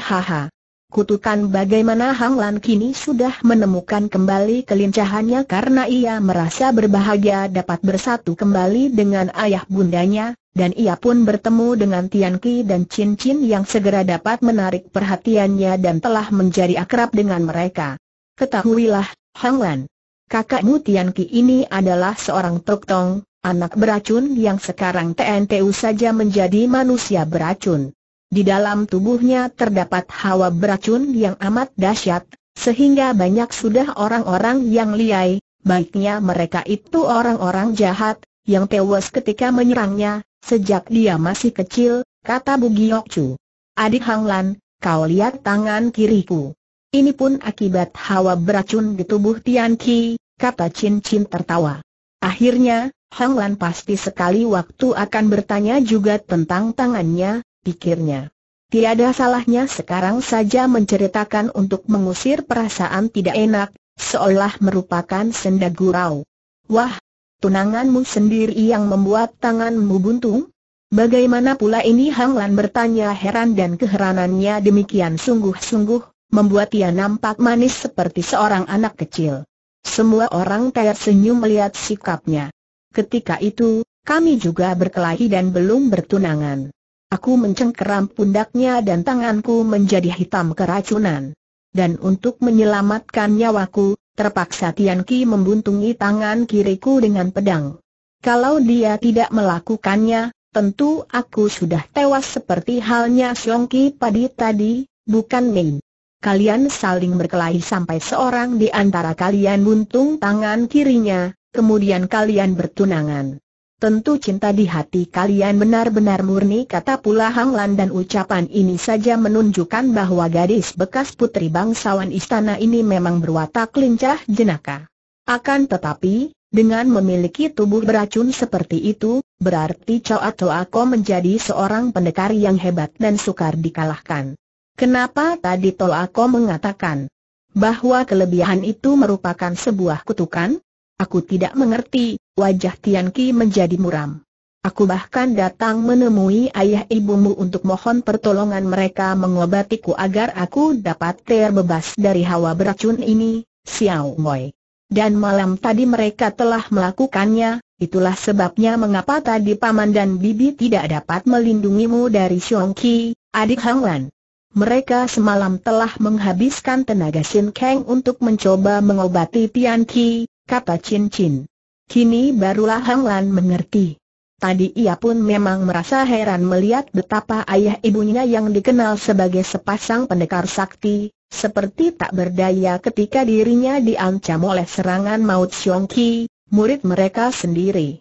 Haha. Kutukan bagaimana? Hang Lan kini sudah menemukan kembali kelincahannya karena ia merasa berbahagia dapat bersatu kembali dengan ayah bundanya, dan ia pun bertemu dengan Tian Qi dan Cin Cin yang segera dapat menarik perhatiannya dan telah menjadi akrab dengan mereka. Ketahuilah, Hang Lan, kakakmu Tian Qi ini adalah seorang toktong, anak beracun yang sekarang TNTU saja menjadi manusia beracun. Di dalam tubuhnya terdapat hawa beracun yang amat dahsyat, sehingga banyak sudah orang-orang yang lihai, baiknya mereka itu orang-orang jahat, yang tewas ketika menyerangnya, sejak dia masih kecil, kata Bu Giok Cu. Adik Hang Lan, kau lihat tangan kiriku. Ini pun akibat hawa beracun di tubuh Tian Qi, kata Cin Cin tertawa. Akhirnya, Hang Lan pasti sekali waktu akan bertanya juga tentang tangannya, pikirnya. Tiada salahnya sekarang saja menceritakan untuk mengusir perasaan tidak enak, seolah merupakan senda gurau. Wah, tunanganmu sendiri yang membuat tanganmu buntung? Bagaimana pula ini? Hang Lan bertanya heran, dan keheranannya demikian sungguh-sungguh membuat ia nampak manis seperti seorang anak kecil. Semua orang tersenyum melihat sikapnya. Ketika itu, kami juga berkelahi dan belum bertunangan. Aku mencengkeram pundaknya dan tanganku menjadi hitam keracunan. Dan untuk menyelamatkan nyawaku, terpaksa Tian Qi membuntungi tangan kiriku dengan pedang. Kalau dia tidak melakukannya, tentu aku sudah tewas seperti halnya Siong Ki padi tadi, bukan main. Kalian saling berkelahi sampai seorang di antara kalian buntung tangan kirinya, kemudian kalian bertunangan. Tentu cinta di hati kalian benar-benar murni, kata pula Hang Lan, dan ucapan ini saja menunjukkan bahwa gadis bekas putri bangsawan istana ini memang berwatak lincah jenaka. Akan tetapi, dengan memiliki tubuh beracun seperti itu, berarti Choa Toa Ko menjadi seorang pendekar yang hebat dan sukar dikalahkan. Kenapa tadi Toa Ko mengatakan bahwa kelebihan itu merupakan sebuah kutukan? Aku tidak mengerti. Wajah Tian Qi menjadi muram. Aku bahkan datang menemui ayah ibumu untuk mohon pertolongan mereka mengobatiku agar aku dapat terbebas dari hawa beracun ini, Xiao Moi. Dan malam tadi mereka telah melakukannya. Itulah sebabnya mengapa tadi paman dan bibi tidak dapat melindungimu dari Siong Ki, adik Hang Lan. Mereka semalam telah menghabiskan tenaga Sin Kang untuk mencoba mengobati Tian Qi, kata Cin Cin. Kini barulah Hang Lan mengerti. Tadi ia pun memang merasa heran melihat betapa ayah ibunya yang dikenal sebagai sepasang pendekar sakti, seperti tak berdaya ketika dirinya diancam oleh serangan maut Siong Ki, murid mereka sendiri.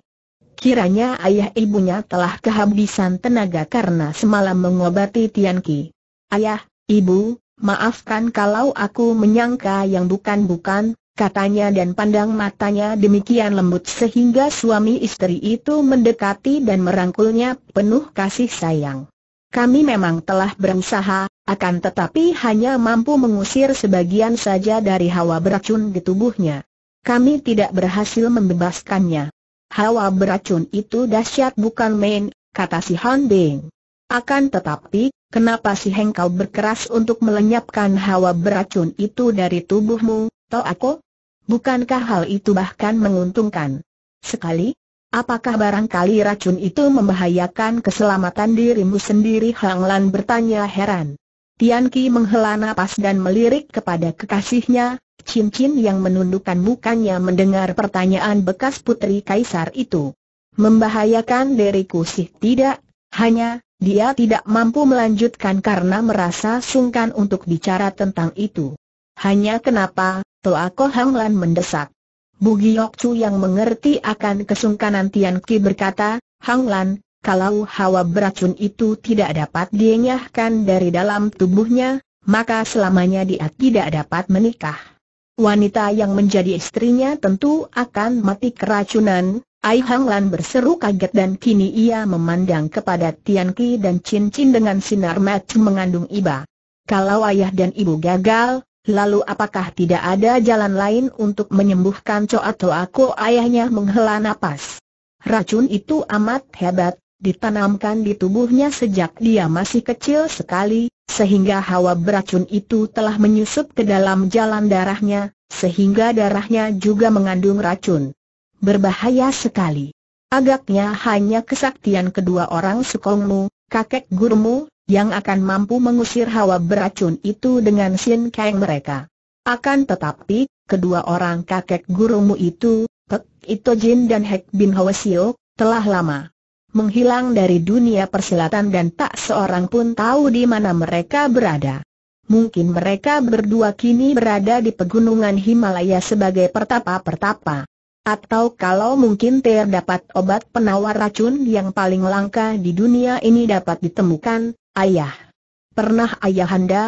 Kiranya ayah ibunya telah kehabisan tenaga karena semalam mengobati Tian Qi. Ayah, ibu, maafkan kalau aku menyangka yang bukan-bukan, katanya, dan pandang matanya demikian lembut sehingga suami istri itu mendekati dan merangkulnya penuh kasih sayang. Kami memang telah berusaha, akan tetapi hanya mampu mengusir sebagian saja dari hawa beracun di tubuhnya. Kami tidak berhasil membebaskannya. Hawa beracun itu dahsyat bukan main, kata Si Han Beng. Akan tetapi, kenapa sih engkau berkeras untuk melenyapkan hawa beracun itu dari tubuhmu, Toa Ko? Bukankah hal itu bahkan menguntungkan sekali? Apakah barangkali racun itu membahayakan keselamatan dirimu sendiri? Hang Lan bertanya heran. Tian Qi menghela napas dan melirik kepada kekasihnya, Cin Cin, yang menundukkan mukanya mendengar pertanyaan bekas putri kaisar itu. Membahayakan diriku sih tidak, hanya dia tidak mampu melanjutkan karena merasa sungkan untuk bicara tentang itu. Hanya kenapa? Toa Ko, Hang Lan mendesak. Bu Giok Cu yang mengerti akan kesungkanan Tian Qi berkata, Hang Lan, kalau hawa beracun itu tidak dapat dienyahkan dari dalam tubuhnya, maka selamanya dia tidak dapat menikah. Wanita yang menjadi istrinya tentu akan mati keracunan, Ai Hang Lan berseru kaget dan kini ia memandang kepada Tian Qi dan Cin Cin dengan sinar mata mengandung iba. Kalau ayah dan ibu gagal, lalu apakah tidak ada jalan lain untuk menyembuhkan atau aku? Ayahnya menghela napas. Racun itu amat hebat, ditanamkan di tubuhnya sejak dia masih kecil sekali, sehingga hawa beracun itu telah menyusup ke dalam jalan darahnya, sehingga darahnya juga mengandung racun. Berbahaya sekali. Agaknya hanya kesaktian kedua orang sukongmu, kakek gurumu, yang akan mampu mengusir hawa beracun itu dengan sinkang mereka. Akan tetapi, kedua orang kakek gurumu itu, Pek Ito Jin dan Hek Bin Ho Sio, telah lama menghilang dari dunia persilatan dan tak seorang pun tahu di mana mereka berada. Mungkin mereka berdua kini berada di pegunungan Himalaya sebagai pertapa-pertapa. Atau kalau mungkin terdapat obat penawar racun yang paling langka di dunia ini dapat ditemukan. Ayah, pernah ayahanda,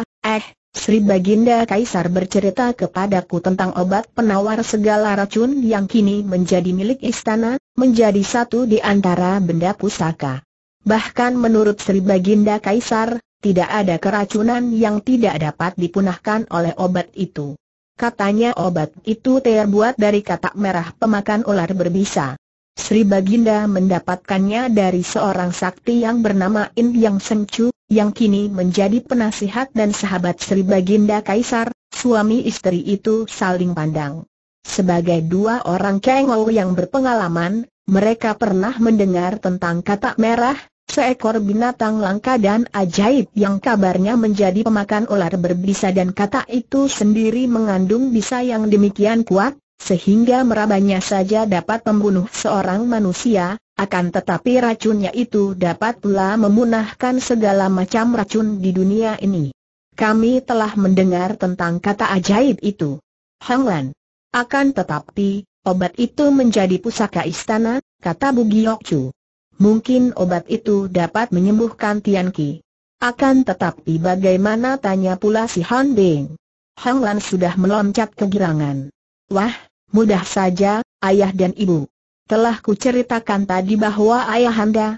Sri Baginda Kaisar bercerita kepadaku tentang obat penawar segala racun yang kini menjadi milik istana, menjadi satu di antara benda pusaka. Bahkan menurut Sri Baginda Kaisar, tidak ada keracunan yang tidak dapat dipunahkan oleh obat itu. Katanya obat itu terbuat dari katak merah pemakan ular berbisa. Sri Baginda mendapatkannya dari seorang sakti yang bernama Indiang Sencu, yang kini menjadi penasihat dan sahabat Sri Baginda Kaisar. Suami istri itu saling pandang. Sebagai dua orang kengol yang berpengalaman, mereka pernah mendengar tentang katak merah, seekor binatang langka dan ajaib yang kabarnya menjadi pemakan ular berbisa, dan katak itu sendiri mengandung bisa yang demikian kuat sehingga merabanya saja dapat membunuh seorang manusia, akan tetapi racunnya itu dapat pula memunahkan segala macam racun di dunia ini. Kami telah mendengar tentang kata ajaib itu, Hang Lan. Akan tetapi, obat itu menjadi pusaka istana, kata Bu Giok Cu. Mungkin obat itu dapat menyembuhkan Tian Qi. Akan tetapi bagaimana, tanya pula Si Han Beng. Hang Lan sudah meloncat kegirangan. Wah, mudah saja, ayah dan ibu. Telah kuceritakan tadi bahwa ayahanda,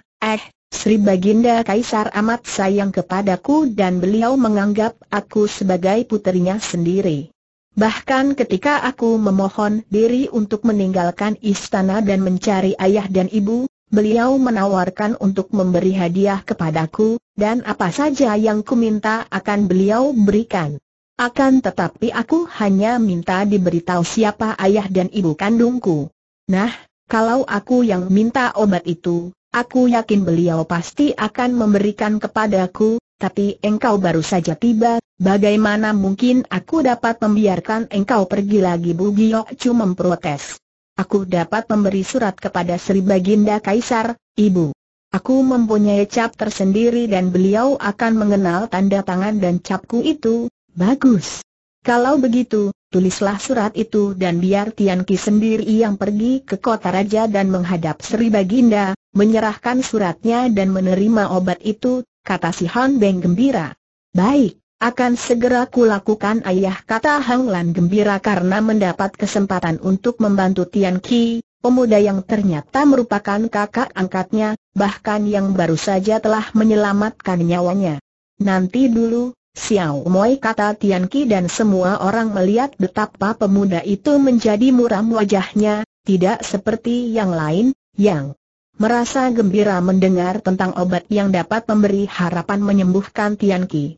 Sri Baginda Kaisar amat sayang kepadaku dan beliau menganggap aku sebagai putrinya sendiri. Bahkan ketika aku memohon diri untuk meninggalkan istana dan mencari ayah dan ibu, beliau menawarkan untuk memberi hadiah kepadaku, dan apa saja yang kuminta akan beliau berikan. Akan tetapi aku hanya minta diberitahu siapa ayah dan ibu kandungku. Nah, kalau aku yang minta obat itu, aku yakin beliau pasti akan memberikan kepadaku. Tapi engkau baru saja tiba, bagaimana mungkin aku dapat membiarkan engkau pergi lagi? Bu Giok Cu memprotes. Aku dapat memberi surat kepada Sri Baginda Kaisar, ibu. Aku mempunyai cap tersendiri dan beliau akan mengenal tanda tangan dan capku itu. Bagus. Kalau begitu, tulislah surat itu dan biar Tian Qi sendiri yang pergi ke kota raja dan menghadap Sri Baginda, menyerahkan suratnya dan menerima obat itu, kata Si Han Beng gembira. Baik, akan segera kulakukan ayah, kata Hang Lan gembira karena mendapat kesempatan untuk membantu Tian Qi, pemuda yang ternyata merupakan kakak angkatnya, bahkan yang baru saja telah menyelamatkan nyawanya. Nanti dulu, Xiao Moi, kata Tian Qi, dan semua orang melihat betapa pemuda itu menjadi muram wajahnya, tidak seperti yang lain, yang merasa gembira mendengar tentang obat yang dapat memberi harapan menyembuhkan Tian Qi.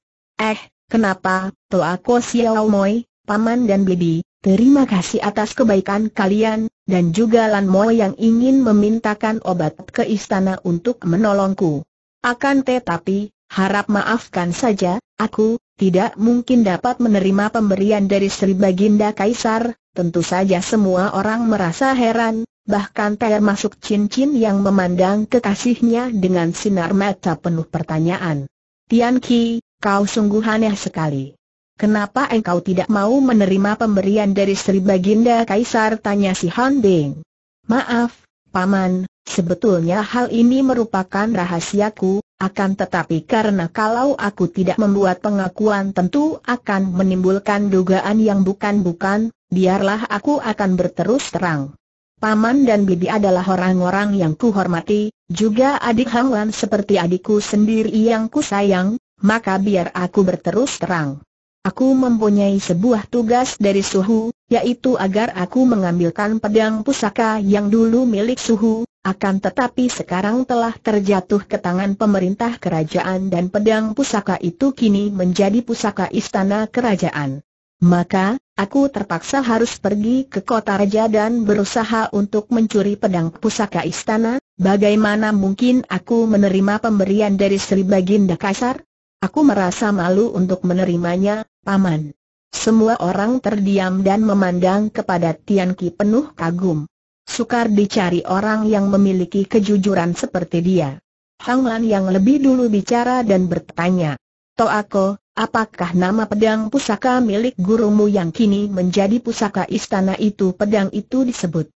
Kenapa, Toako Xiao Moi, Paman dan Bibi, terima kasih atas kebaikan kalian, dan juga Lan Moi yang ingin memintakan obat ke istana untuk menolongku. Akan tetapi, harap maafkan saja, aku tidak mungkin dapat menerima pemberian dari Sri Baginda Kaisar. Tentu saja semua orang merasa heran, bahkan termasuk Cin Cin yang memandang kekasihnya dengan sinar mata penuh pertanyaan. Tian Qi, kau sungguh aneh sekali. Kenapa engkau tidak mau menerima pemberian dari Sri Baginda Kaisar, tanya Si Han Beng. Maaf, Paman, sebetulnya hal ini merupakan rahasiaku. Akan tetapi karena kalau aku tidak membuat pengakuan tentu akan menimbulkan dugaan yang bukan-bukan, biarlah aku akan berterus terang. Paman dan bibi adalah orang-orang yang kuhormati, juga adik Hang Lan seperti adikku sendiri yang kusayang, maka biar aku berterus terang. Aku mempunyai sebuah tugas dari Suhu, yaitu agar aku mengambilkan pedang pusaka yang dulu milik Suhu, akan tetapi sekarang telah terjatuh ke tangan pemerintah kerajaan dan pedang pusaka itu kini menjadi pusaka istana kerajaan. Maka, aku terpaksa harus pergi ke kota raja dan berusaha untuk mencuri pedang pusaka istana. Bagaimana mungkin aku menerima pemberian dari Sri Baginda Kaisar? Aku merasa malu untuk menerimanya, Paman. Semua orang terdiam dan memandang kepada Tian Qi penuh kagum. Sukar dicari orang yang memiliki kejujuran seperti dia. Hang Lan yang lebih dulu bicara dan bertanya, "Toako, apakah nama pedang pusaka milik gurumu yang kini menjadi pusaka istana itu?" Pedang itu disebut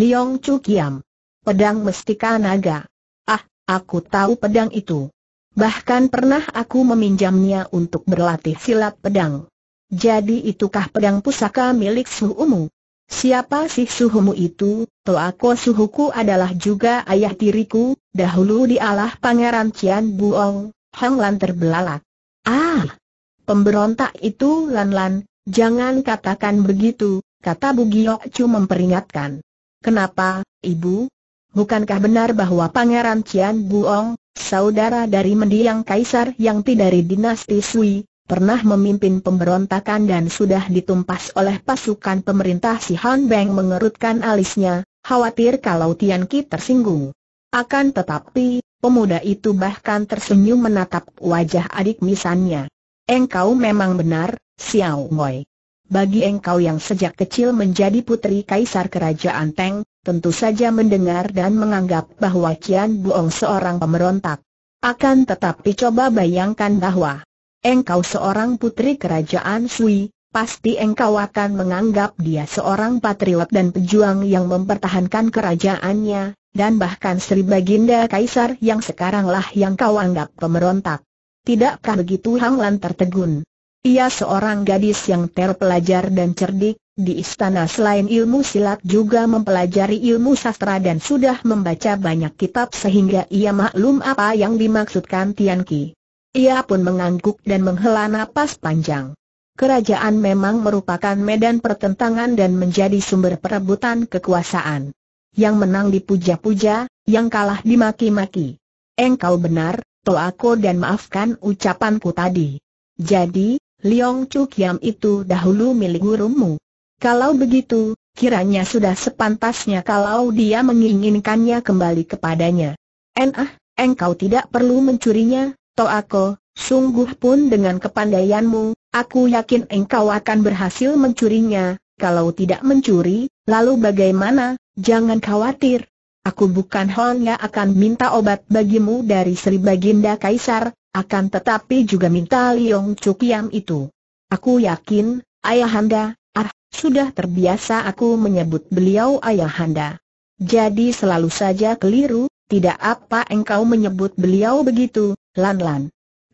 Liong Cu Kiam, pedang mestika naga. Ah, aku tahu pedang itu. Bahkan pernah aku meminjamnya untuk berlatih silat pedang. Jadi itukah pedang pusaka milik suhumu? Siapa sih suhumu itu? Toako, suhuku adalah juga ayah tiriku. Dahulu dialah Pangeran Cian Bu Ong. Hang Lan terbelalak. Ah! Pemberontak itu, Lan, jangan katakan begitu, kata Bu Giok Cu memperingatkan. Kenapa, Ibu? Bukankah benar bahwa Pangeran Cian Bu Ong, saudara dari mendiang kaisar yang tidak dari dinasti Sui, pernah memimpin pemberontakan dan sudah ditumpas oleh pasukan pemerintah? Si Han Beng mengerutkan alisnya, khawatir kalau Tian Qi tersinggung. Akan tetapi, pemuda itu bahkan tersenyum menatap wajah adik misannya. Engkau memang benar, Xiao Ngoi. Bagi engkau yang sejak kecil menjadi putri kaisar kerajaan Teng, tentu saja mendengar dan menganggap bahwa Cian Bu Ong seorang pemberontak. Akan tetapi coba bayangkan bahwa engkau seorang putri kerajaan Sui, pasti engkau akan menganggap dia seorang patriot dan pejuang yang mempertahankan kerajaannya, dan bahkan Sri Baginda Kaisar yang sekaranglah yang kau anggap pemberontak. Tidakkah begitu? Hang Lan tertegun. Ia seorang gadis yang terpelajar dan cerdik, di istana selain ilmu silat juga mempelajari ilmu sastra dan sudah membaca banyak kitab sehingga ia maklum apa yang dimaksudkan Tian Qi. Ia pun mengangguk dan menghela napas panjang. Kerajaan memang merupakan medan pertentangan dan menjadi sumber perebutan kekuasaan. Yang menang dipuja-puja, yang kalah dimaki-maki. Engkau benar, Toako, dan maafkan ucapanku tadi. Jadi, Liong Cu Kiam itu dahulu milik gurumu. Kalau begitu, kiranya sudah sepantasnya kalau dia menginginkannya kembali kepadanya. Engkau tidak perlu mencurinya, Toako. Sungguh pun dengan kepandaianmu, aku yakin engkau akan berhasil mencurinya. Kalau tidak mencuri, lalu bagaimana? Jangan khawatir. Aku bukan hanya akan minta obat bagimu dari Sri Baginda Kaisar, akan tetapi juga minta Liong Cu Kiam itu. Aku yakin, Ayahanda. Sudah terbiasa aku menyebut beliau Ayahanda. Jadi selalu saja keliru. Tidak apa engkau menyebut beliau begitu, Lan.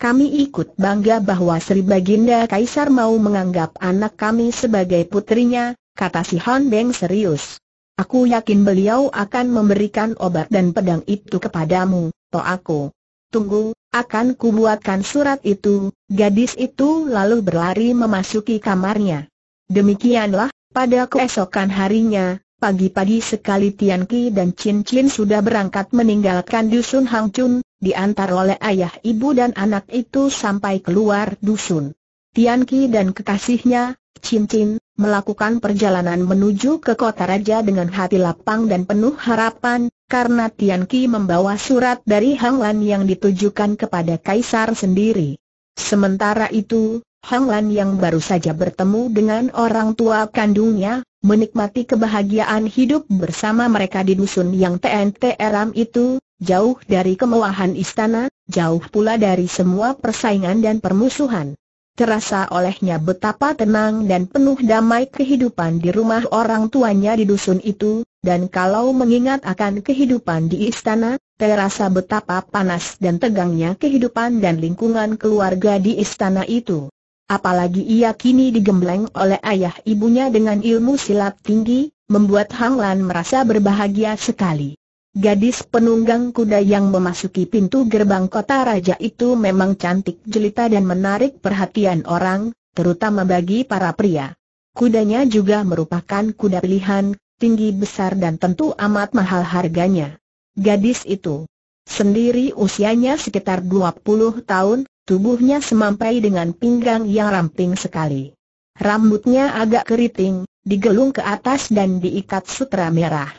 Kami ikut bangga bahwa Sri Baginda Kaisar mau menganggap anak kami sebagai putrinya, kata Si Han Beng serius. Aku yakin beliau akan memberikan obat dan pedang itu kepadamu, Toako. Tunggu, akan kubuatkan surat itu. Gadis itu lalu berlari memasuki kamarnya. Demikianlah, pada keesokan harinya, pagi-pagi sekali Tian Qi dan Cin Cin sudah berangkat meninggalkan dusun Hang Chun, diantar oleh ayah, ibu dan anak itu sampai keluar dusun. Tian Qi dan kekasihnya, Cin Cin, melakukan perjalanan menuju ke kota raja dengan hati lapang dan penuh harapan, karena Tian Qi membawa surat dari Hang Lan yang ditujukan kepada kaisar sendiri. Sementara itu, Hang Lan yang baru saja bertemu dengan orang tua kandungnya, menikmati kebahagiaan hidup bersama mereka di dusun yang TNT eram itu, jauh dari kemewahan istana, jauh pula dari semua persaingan dan permusuhan. Terasa olehnya betapa tenang dan penuh damai kehidupan di rumah orang tuanya di dusun itu, dan kalau mengingat akan kehidupan di istana, terasa betapa panas dan tegangnya kehidupan dan lingkungan keluarga di istana itu. Apalagi ia kini digembleng oleh ayah ibunya dengan ilmu silat tinggi, membuat Hang Lan merasa berbahagia sekali. Gadis penunggang kuda yang memasuki pintu gerbang kota raja itu memang cantik jelita dan menarik perhatian orang, terutama bagi para pria. Kudanya juga merupakan kuda pilihan, tinggi besar dan tentu amat mahal harganya. Gadis itu sendiri usianya sekitar 20 tahun, tubuhnya semampai dengan pinggang yang ramping sekali. Rambutnya agak keriting, digelung ke atas dan diikat sutra merah.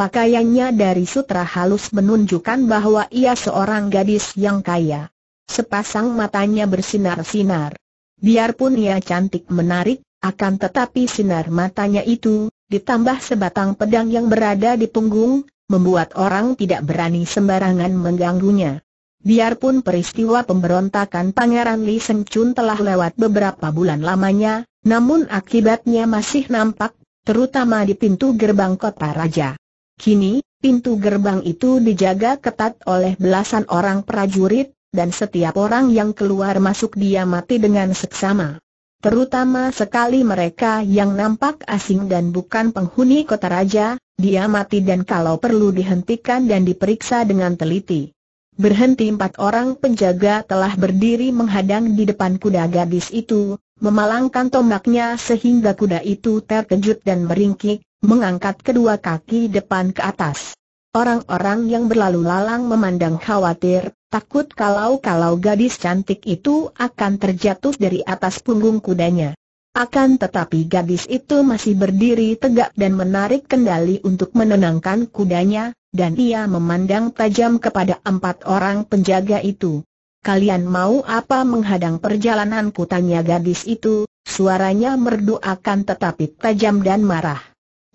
Pakaiannya dari sutra halus menunjukkan bahwa ia seorang gadis yang kaya. Sepasang matanya bersinar-sinar. Biarpun ia cantik menarik, akan tetapi sinar matanya itu, ditambah sebatang pedang yang berada di punggung, membuat orang tidak berani sembarangan mengganggunya. Biarpun peristiwa pemberontakan Pangeran Li Sen Chun telah lewat beberapa bulan lamanya, namun akibatnya masih nampak, terutama di pintu gerbang kota raja. Kini, pintu gerbang itu dijaga ketat oleh belasan orang prajurit, dan setiap orang yang keluar masuk diamati dengan seksama. Terutama sekali mereka yang nampak asing dan bukan penghuni kota raja, diamati dan kalau perlu dihentikan dan diperiksa dengan teliti. Berhenti 4 orang penjaga telah berdiri menghadang di depan kuda gadis itu, memalangkan tombaknya sehingga kuda itu terkejut dan meringkik, mengangkat kedua kaki depan ke atas. Orang-orang yang berlalu lalang memandang khawatir, takut kalau-kalau gadis cantik itu akan terjatuh dari atas punggung kudanya. Akan tetapi gadis itu masih berdiri tegak dan menarik kendali untuk menenangkan kudanya. Dan ia memandang tajam kepada 4 orang penjaga itu. "Kalian mau apa menghadang perjalananku?" tanya gadis itu, suaranya merdu akan tetapi tajam dan marah.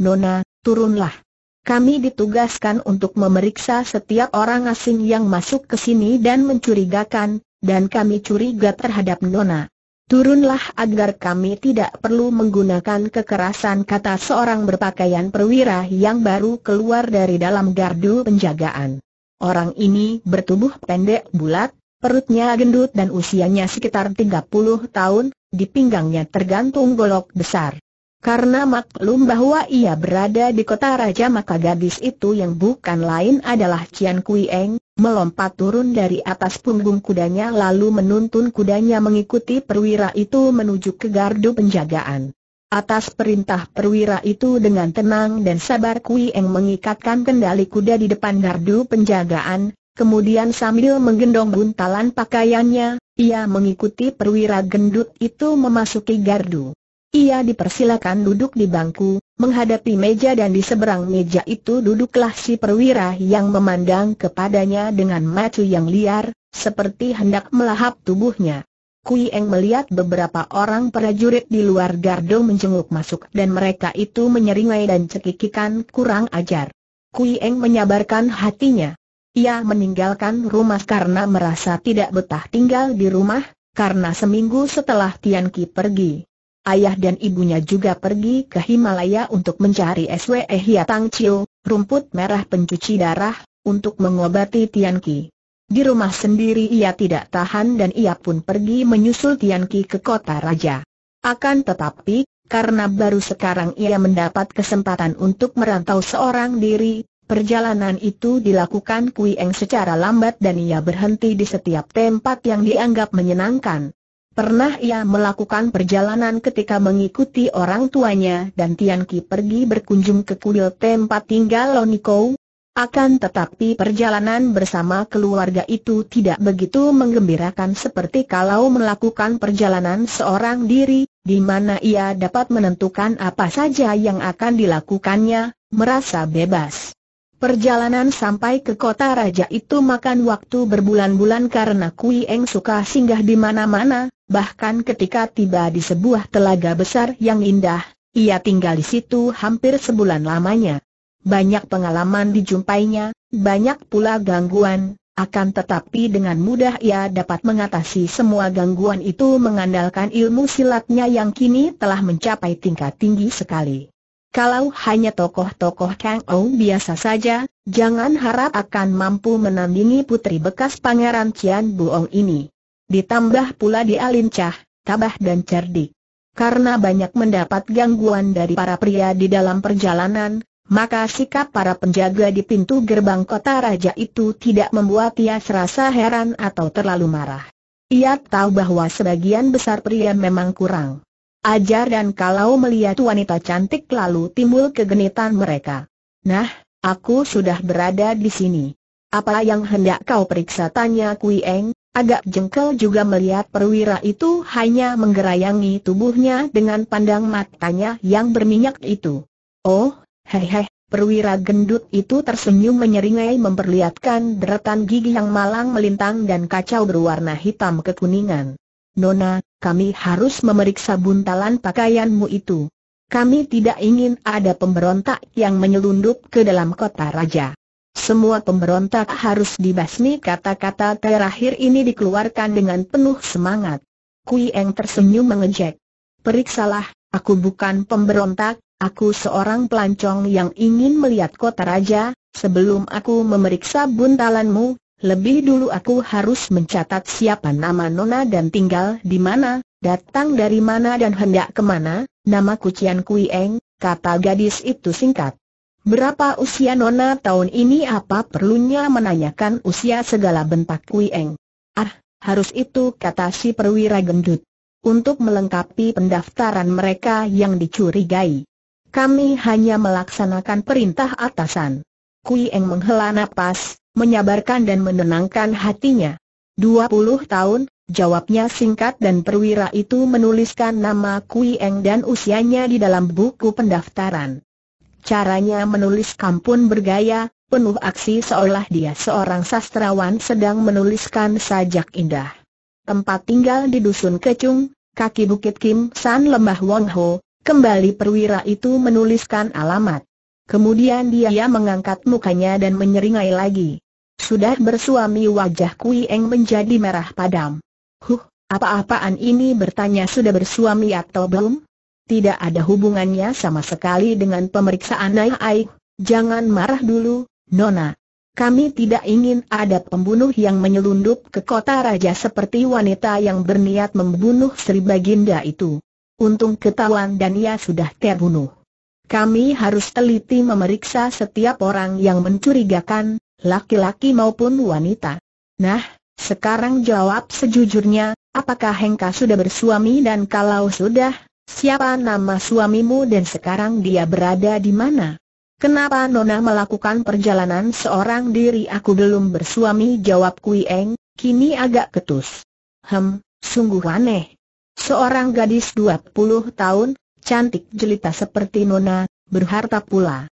"Nona, turunlah. Kami ditugaskan untuk memeriksa setiap orang asing yang masuk ke sini dan mencurigakan, dan kami curiga terhadap Nona. Turunlah agar kami tidak perlu menggunakan kekerasan," kata seorang berpakaian perwira yang baru keluar dari dalam gardu penjagaan. Orang ini bertubuh pendek bulat, perutnya gendut dan usianya sekitar 30 tahun, di pinggangnya tergantung golok besar. Karena maklum bahwa ia berada di kota raja maka gadis itu yang bukan lain adalah Cian Kui Eng, melompat turun dari atas punggung kudanya lalu menuntun kudanya mengikuti perwira itu menuju ke gardu penjagaan. Atas perintah perwira itu dengan tenang dan sabar Kui Eng mengikatkan kendali kuda di depan gardu penjagaan, kemudian sambil menggendong buntalan pakaiannya, ia mengikuti perwira gendut itu memasuki gardu. Ia dipersilakan duduk di bangku, menghadapi meja dan di seberang meja itu duduklah si perwira yang memandang kepadanya dengan mata yang liar, seperti hendak melahap tubuhnya. Kui Eng melihat beberapa orang prajurit di luar gardu menjenguk masuk dan mereka itu menyeringai dan cekikikan kurang ajar. Kui Eng menyabarkan hatinya. Ia meninggalkan rumah karena merasa tidak betah tinggal di rumah, karena seminggu setelah Tian Qi pergi, ayah dan ibunya juga pergi ke Himalaya untuk mencari Swe Hiatang Chiu, rumput merah pencuci darah, untuk mengobati Tian Qi. Di rumah sendiri ia tidak tahan dan ia pun pergi menyusul Tian Qi ke kota raja. Akan tetapi, karena baru sekarang ia mendapat kesempatan untuk merantau seorang diri, perjalanan itu dilakukan Kui Eng secara lambat dan ia berhenti di setiap tempat yang dianggap menyenangkan. Pernah ia melakukan perjalanan ketika mengikuti orang tuanya dan Tian Qi pergi berkunjung ke kuil tempat tinggal Lonikou. Akan tetapi perjalanan bersama keluarga itu tidak begitu menggembirakan seperti kalau melakukan perjalanan seorang diri, di mana ia dapat menentukan apa saja yang akan dilakukannya, merasa bebas. Perjalanan sampai ke kota raja itu makan waktu berbulan-bulan karena Kui Eng suka singgah di mana-mana, bahkan ketika tiba di sebuah telaga besar yang indah, ia tinggal di situ hampir sebulan lamanya. Banyak pengalaman dijumpainya, banyak pula gangguan, akan tetapi dengan mudah ia dapat mengatasi semua gangguan itu mengandalkan ilmu silatnya yang kini telah mencapai tingkat tinggi sekali. Kalau hanya tokoh-tokoh Kang Ou biasa saja, jangan harap akan mampu menandingi putri bekas Pangeran Cian Bu Ong ini. Ditambah pula dia lincah, tabah dan cerdik. Karena banyak mendapat gangguan dari para pria di dalam perjalanan, maka sikap para penjaga di pintu gerbang kota raja itu tidak membuat ia serasa heran atau terlalu marah. Ia tahu bahwa sebagian besar pria memang kurang ajar dan kalau melihat wanita cantik lalu timbul kegenitan mereka. Nah, aku sudah berada di sini. Apa yang hendak kau periksa? Tanya Kui Eng, agak jengkel juga melihat perwira itu hanya menggerayangi tubuhnya dengan pandang matanya yang berminyak itu. Oh, hehe, perwira gendut itu tersenyum menyeringai memperlihatkan deretan gigi yang malang melintang dan kacau berwarna hitam kekuningan. Nona, kami harus memeriksa buntalan pakaianmu itu. Kami tidak ingin ada pemberontak yang menyelundup ke dalam kota raja. Semua pemberontak harus dibasmi. Kata-kata terakhir ini dikeluarkan dengan penuh semangat. Kui Eng tersenyum mengejek. Periksalah, aku bukan pemberontak, aku seorang pelancong yang ingin melihat kota raja. Sebelum aku memeriksa buntalanmu, lebih dulu aku harus mencatat siapa nama nona dan tinggal di mana, datang dari mana dan hendak kemana. Namaku Cian Kui Eng, kata gadis itu singkat. Berapa usia nona tahun ini? Apa perlunya menanyakan usia segala, bentak Kui Eng. Ah, harus itu, kata si perwira gendut. Untuk melengkapi pendaftaran mereka yang dicurigai. Kami hanya melaksanakan perintah atasan. Kui Eng menghela napas, menyabarkan dan menenangkan hatinya. 20 tahun, jawabnya singkat dan perwira itu menuliskan nama Kui Eng dan usianya di dalam buku pendaftaran. Caranya menuliskan pun bergaya, penuh aksi seolah dia seorang sastrawan sedang menuliskan sajak indah. Tempat tinggal di Dusun Kecung, kaki Bukit Kim San, Lembah Wang Ho, kembali perwira itu menuliskan alamat. Kemudian dia mengangkat mukanya dan menyeringai lagi. Sudah bersuami? Wajah Kui Eng menjadi merah padam. Huh, apa-apaan ini? Bertanya sudah bersuami atau belum? Tidak ada hubungannya sama sekali dengan pemeriksaan. Ai, jangan marah dulu, Nona. Kami tidak ingin ada pembunuh yang menyelundup ke kota raja seperti wanita yang berniat membunuh Sri Baginda itu. Untung ketahuan dan ia sudah terbunuh. Kami harus teliti memeriksa setiap orang yang mencurigakan, laki-laki maupun wanita. Nah, sekarang jawab sejujurnya, apakah Hengka sudah bersuami dan kalau sudah, siapa nama suamimu dan sekarang dia berada di mana? Kenapa Nona melakukan perjalanan seorang diri? Aku belum bersuami, jawab Kui Eng, kini agak ketus. Sungguh aneh. Seorang gadis 20 tahun, cantik jelita seperti Nona, berharta pula.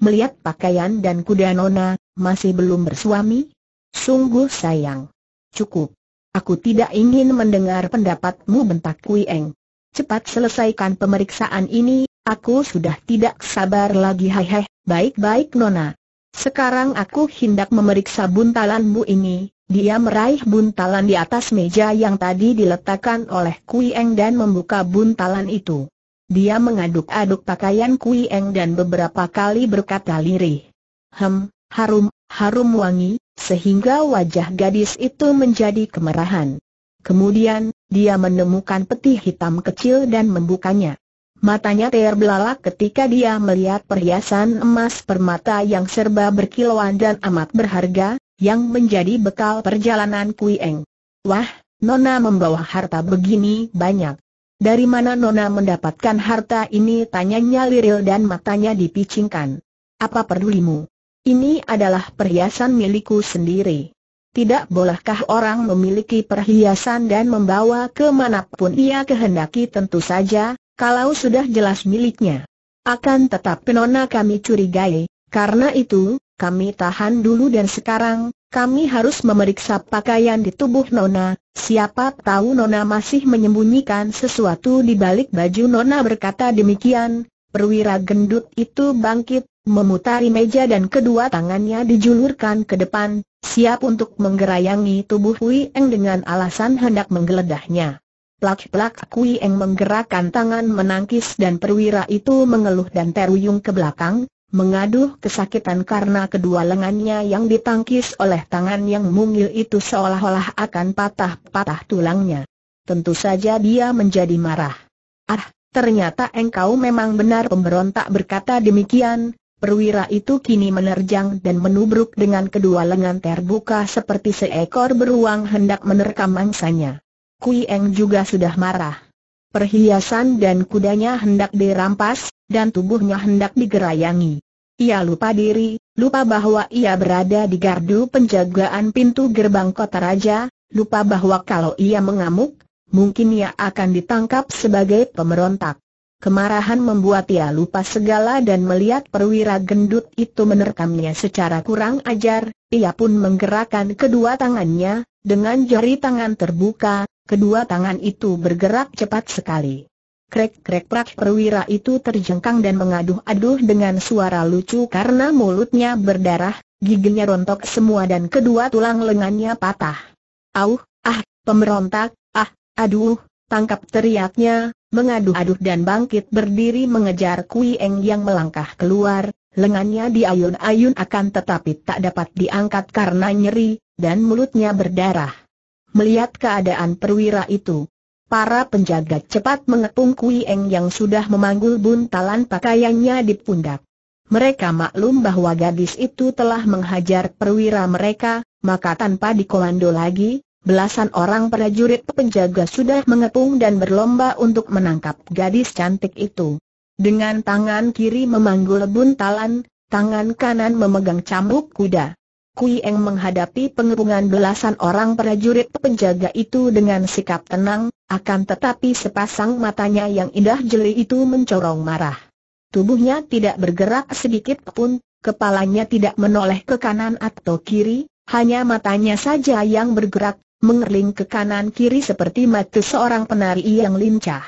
Melihat pakaian dan kuda Nona, masih belum bersuami? Sungguh sayang. Cukup. Aku tidak ingin mendengar pendapatmu, bentak Kui Eng. Cepat selesaikan pemeriksaan ini, aku sudah tidak sabar lagi. Hehe, baik-baik Nona. Sekarang aku hendak memeriksa buntalanmu ini. Dia meraih buntalan di atas meja yang tadi diletakkan oleh Kui Eng dan membuka buntalan itu. Dia mengaduk-aduk pakaian Kui Eng dan beberapa kali berkata lirih. Harum wangi, sehingga wajah gadis itu menjadi kemerahan. Kemudian, dia menemukan peti hitam kecil dan membukanya. Matanya terbelalak ketika dia melihat perhiasan emas permata yang serba berkilauan dan amat berharga, yang menjadi bekal perjalanan Kui Eng. Wah, Nona membawa harta begini banyak. Dari mana Nona mendapatkan harta ini? Tanyanya liril dan matanya dipicingkan. Apa pedulimu? Ini adalah perhiasan milikku sendiri. Tidak bolehkah orang memiliki perhiasan dan membawa kemanapun ia kehendaki? Tentu saja, kalau sudah jelas miliknya. Akan tetapi Nona kami curigai, karena itu, kami tahan dulu dan sekarang, kami harus memeriksa pakaian di tubuh Nona. Siapa tahu Nona masih menyembunyikan sesuatu di balik baju Nona. Berkata demikian, perwira gendut itu bangkit, memutari meja dan kedua tangannya dijulurkan ke depan, siap untuk menggerayangi tubuh Kui Eng dengan alasan hendak menggeledahnya. Plak-plak, Kui Eng menggerakkan tangan menangkis dan perwira itu mengeluh dan teruyung ke belakang, mengaduh kesakitan karena kedua lengannya yang ditangkis oleh tangan yang mungil itu seolah-olah akan patah-patah tulangnya. tentu saja dia menjadi marah. "Ah, ternyata engkau memang benar," pemberontak berkata demikian. Perwira itu kini menerjang dan menubruk dengan kedua lengan terbuka seperti seekor beruang hendak menerkam mangsanya. Kui Eng juga sudah marah. Perhiasan dan kudanya hendak dirampas, dan tubuhnya hendak digerayangi. Ia lupa diri, lupa bahwa ia berada di gardu penjagaan pintu gerbang kota raja, lupa bahwa kalau ia mengamuk, mungkin ia akan ditangkap sebagai pemberontak. Kemarahan membuat ia lupa segala dan melihat perwira gendut itu menerkamnya secara kurang ajar, ia pun menggerakkan kedua tangannya, dengan jari tangan terbuka, kedua tangan itu bergerak cepat sekali. Krek-krek prak, perwira itu terjengkang dan mengaduh-aduh dengan suara lucu karena mulutnya berdarah, giginya rontok semua dan kedua tulang lengannya patah. "Auh, ah, pemberontak, ah, aduh, tangkap!" teriaknya, mengaduh-aduh dan bangkit berdiri mengejar Kui Eng yang melangkah keluar. Lengannya diayun-ayun akan tetapi tak dapat diangkat karena nyeri, dan mulutnya berdarah. Melihat keadaan perwira itu, para penjaga cepat mengepung Kui Eng yang sudah memanggul buntalan pakaiannya di pundak. Mereka maklum bahwa gadis itu telah menghajar perwira mereka, maka tanpa dikomando lagi, belasan orang prajurit penjaga sudah mengepung dan berlomba untuk menangkap gadis cantik itu. Dengan tangan kiri memanggul buntalan, tangan kanan memegang cambuk kuda. Kui Eng menghadapi pengepungan belasan orang prajurit penjaga itu dengan sikap tenang, akan tetapi sepasang matanya yang indah jeli itu mencorong marah. Tubuhnya tidak bergerak sedikit pun, kepalanya tidak menoleh ke kanan atau kiri, hanya matanya saja yang bergerak, mengerling ke kanan kiri seperti mata seorang penari yang lincah.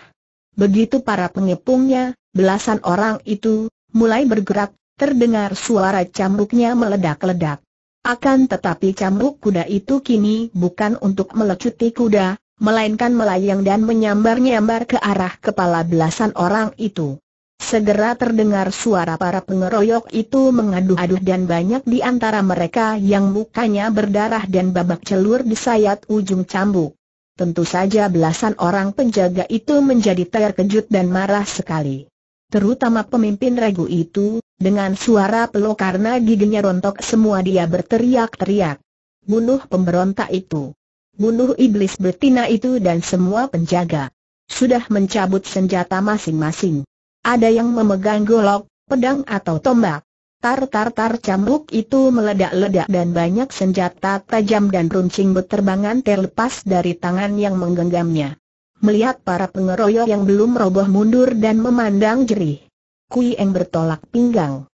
Begitu para pengepungnya, belasan orang itu mulai bergerak, terdengar suara cambuknya meledak-ledak. Akan tetapi cambuk kuda itu kini bukan untuk melecuti kuda, melainkan melayang dan menyambar-nyambar ke arah kepala belasan orang itu. Segera terdengar suara para pengeroyok itu mengaduh-aduh dan banyak di antara mereka yang mukanya berdarah dan babak celur disayat ujung cambuk. Tentu saja belasan orang penjaga itu menjadi terkejut dan marah sekali. Terutama pemimpin regu itu, dengan suara peluh karena giginya rontok semua dia berteriak-teriak. "Bunuh pemberontak itu! Bunuh iblis betina itu!" Dan semua penjaga sudah mencabut senjata masing-masing. Ada yang memegang golok, pedang atau tombak. Tar-tar-tar cambuk itu meledak-ledak dan banyak senjata tajam dan runcing berterbangan terlepas dari tangan yang menggenggamnya. Melihat para pengeroyok yang belum roboh mundur dan memandang jerih, Kui Eng bertolak pinggang.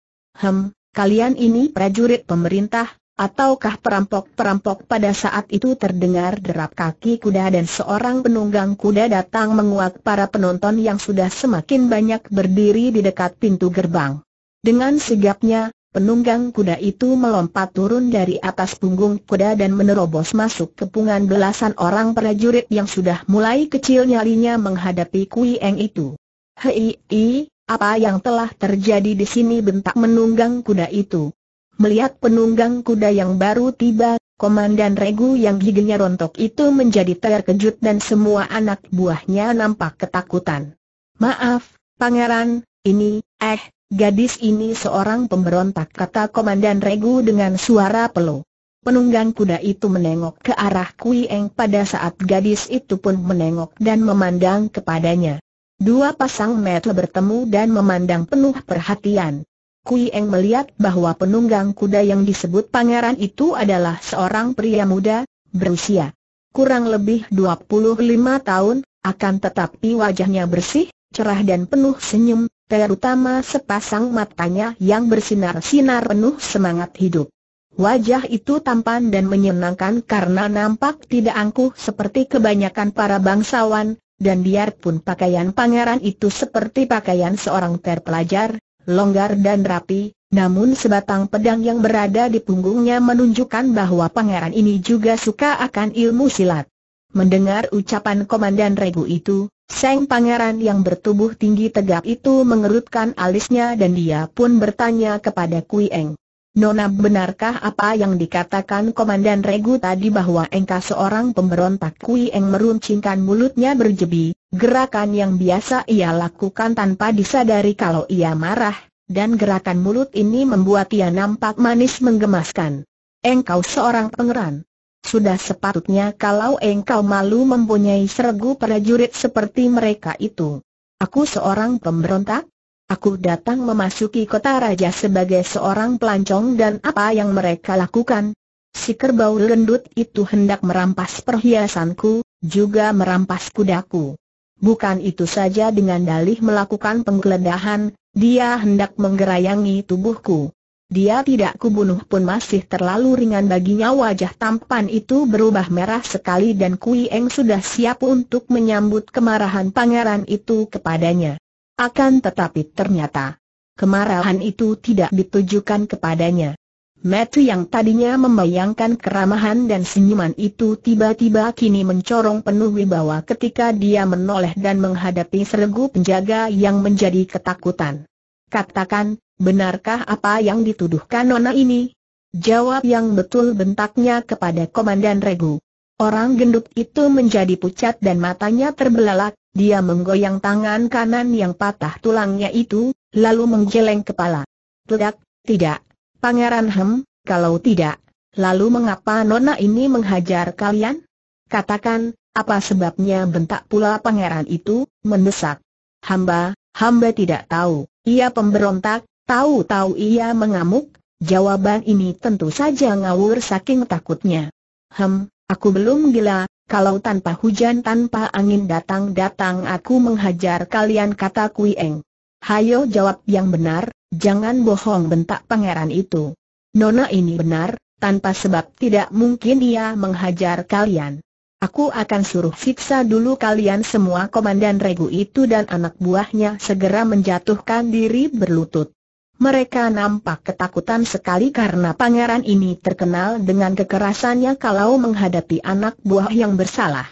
Kalian ini prajurit pemerintah, ataukah perampok-perampok?" Pada saat itu terdengar derap kaki kuda dan seorang penunggang kuda datang menguak para penonton yang sudah semakin banyak berdiri di dekat pintu gerbang. Dengan sigapnya, penunggang kuda itu melompat turun dari atas punggung kuda dan menerobos masuk kepungan belasan orang prajurit yang sudah mulai kecil nyalinya menghadapi Kui Eng itu. "Hei, apa yang telah terjadi di sini?" bentak menunggang kuda itu. Melihat penunggang kuda yang baru tiba, komandan regu yang giginya rontok itu menjadi terkejut dan semua anak buahnya nampak ketakutan. "Maaf, Pangeran, ini, gadis ini seorang pemberontak," kata komandan regu dengan suara peluh. Penunggang kuda itu menengok ke arah Kui Eng pada saat gadis itu pun menengok dan memandang kepadanya. Dua pasang mata bertemu dan memandang penuh perhatian. Kui Eng melihat bahwa penunggang kuda yang disebut pangeran itu adalah seorang pria muda, berusia kurang lebih 25 tahun, akan tetapi wajahnya bersih, cerah dan penuh senyum, terutama sepasang matanya yang bersinar-sinar penuh semangat hidup. Wajah itu tampan dan menyenangkan karena nampak tidak angkuh seperti kebanyakan para bangsawan, dan biarpun pakaian pangeran itu seperti pakaian seorang terpelajar, longgar dan rapi, namun sebatang pedang yang berada di punggungnya menunjukkan bahwa pangeran ini juga suka akan ilmu silat. Mendengar ucapan komandan regu itu, sang pangeran yang bertubuh tinggi tegap itu mengerutkan alisnya dan dia pun bertanya kepada Kui Eng, Nona, benarkah apa yang dikatakan Komandan Regu tadi bahwa engkau seorang pemberontak? Kui Eng meruncingkan mulutnya berjebi, gerakan yang biasa ia lakukan tanpa disadari kalau ia marah, dan gerakan mulut ini membuat ia nampak manis menggemaskan. Engkau seorang pangeran. Sudah sepatutnya kalau engkau malu mempunyai seregu prajurit seperti mereka itu. Aku seorang pemberontak? Aku datang memasuki kota raja sebagai seorang pelancong, dan apa yang mereka lakukan? Si kerbau gendut itu hendak merampas perhiasanku, juga merampas kudaku. Bukan itu saja, dengan dalih melakukan penggeledahan, dia hendak menggerayangi tubuhku. Dia tidak kubunuh pun masih terlalu ringan baginya. Wajah tampan itu berubah merah sekali dan Kui Eng sudah siap untuk menyambut kemarahan pangeran itu kepadanya. Akan tetapi ternyata kemarahan itu tidak ditujukan kepadanya. Mata yang tadinya membayangkan keramahan dan senyuman itu tiba-tiba kini mencorong penuh wibawa ketika dia menoleh dan menghadapi seregu penjaga yang menjadi ketakutan. Katakan, benarkah apa yang dituduhkan nona ini? Jawab yang betul, bentaknya kepada Komandan Regu. Orang gendut itu menjadi pucat dan matanya terbelalak, dia menggoyang tangan kanan yang patah tulangnya itu, lalu menggeleng kepala. Tidak, Pangeran Hem, kalau tidak, lalu mengapa nona ini menghajar kalian? Katakan, apa sebabnya? Bentak pula pangeran itu, mendesak. Hamba tidak tahu, ia pemberontak, tahu-tahu ia mengamuk. Jawaban ini tentu saja ngawur saking takutnya. Aku belum gila, kalau tanpa hujan tanpa angin datang-datang aku menghajar kalian, kata Kui Eng. Hayo jawab yang benar, jangan bohong, bentak pangeran itu. Nona ini benar, tanpa sebab tidak mungkin ia menghajar kalian. Aku akan suruh siksa dulu kalian semua. Komandan Regu itu dan anak buahnya segera menjatuhkan diri berlutut. Mereka nampak ketakutan sekali karena pangeran ini terkenal dengan kekerasannya kalau menghadapi anak buah yang bersalah.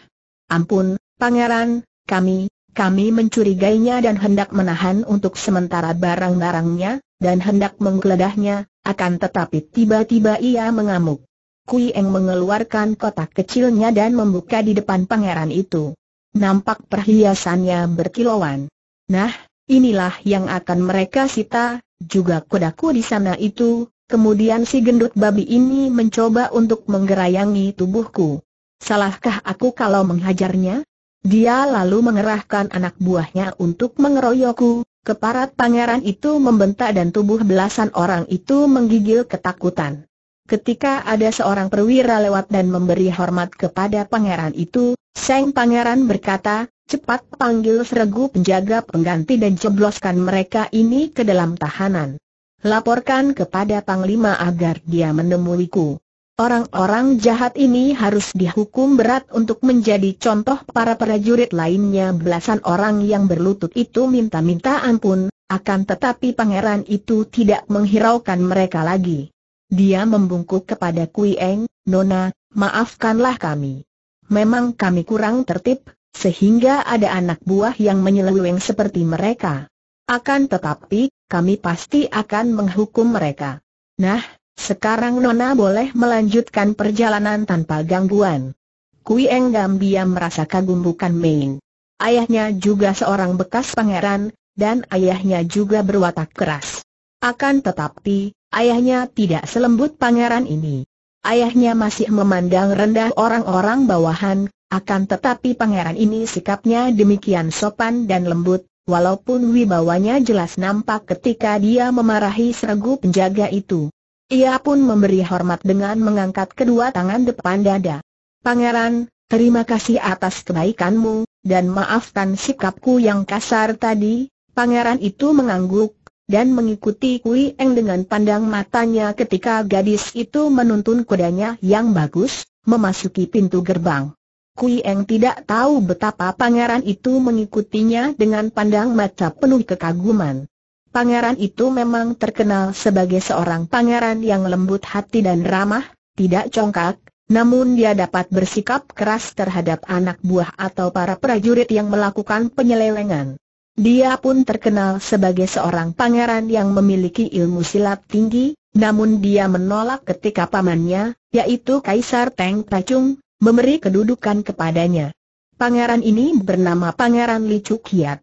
Ampun, pangeran, kami mencurigainya dan hendak menahan untuk sementara barang-barangnya, dan hendak menggeledahnya, akan tetapi tiba-tiba ia mengamuk. Kui Eng mengeluarkan kotak kecilnya dan membuka di depan pangeran itu. Nampak perhiasannya berkilauan. Nah, inilah yang akan mereka sita. Juga kudaku di sana itu. Kemudian si gendut babi ini mencoba untuk menggerayangi tubuhku. Salahkah aku kalau menghajarnya? Dia lalu mengerahkan anak buahnya untuk mengeroyokku. Keparat pangeran itu membentak dan tubuh belasan orang itu menggigil ketakutan. Ketika ada seorang perwira lewat dan memberi hormat kepada pangeran itu, sang pangeran berkata, cepat panggil seregu penjaga pengganti dan jebloskan mereka ini ke dalam tahanan. Laporkan kepada Panglima agar dia menemuiku. Orang-orang jahat ini harus dihukum berat untuk menjadi contoh para prajurit lainnya. Belasan orang yang berlutut itu minta-minta ampun, akan tetapi pangeran itu tidak menghiraukan mereka lagi. Dia membungkuk kepada Kui Eng, Nona, maafkanlah kami. Memang kami kurang tertib, sehingga ada anak buah yang menyeleweng seperti mereka. Akan tetapi, kami pasti akan menghukum mereka. Nah, sekarang Nona boleh melanjutkan perjalanan tanpa gangguan. Kui Eng Gambia merasa kagum bukan main. Ayahnya juga seorang bekas pangeran, dan ayahnya juga berwatak keras. Akan tetapi, ayahnya tidak selembut pangeran ini. Ayahnya masih memandang rendah orang-orang bawahan. Akan tetapi pangeran ini sikapnya demikian sopan dan lembut, walaupun wibawanya jelas nampak ketika dia memarahi seregu penjaga itu. Ia pun memberi hormat dengan mengangkat kedua tangan depan dada. Pangeran, terima kasih atas kebaikanmu, dan maafkan sikapku yang kasar tadi. Pangeran itu mengangguk, dan mengikuti Kui Eng dengan pandang matanya ketika gadis itu menuntun kudanya yang bagus, memasuki pintu gerbang. Kui Eng tidak tahu betapa pangeran itu mengikutinya dengan pandang mata penuh kekaguman. Pangeran itu memang terkenal sebagai seorang pangeran yang lembut hati dan ramah, tidak congkak, namun dia dapat bersikap keras terhadap anak buah atau para prajurit yang melakukan penyelewengan. Dia pun terkenal sebagai seorang pangeran yang memiliki ilmu silat tinggi, Namun dia menolak ketika pamannya, yaitu Kaisar Teng Pacung, memberi kedudukan kepadanya. Pangeran ini bernama Pangeran Li Chukiat.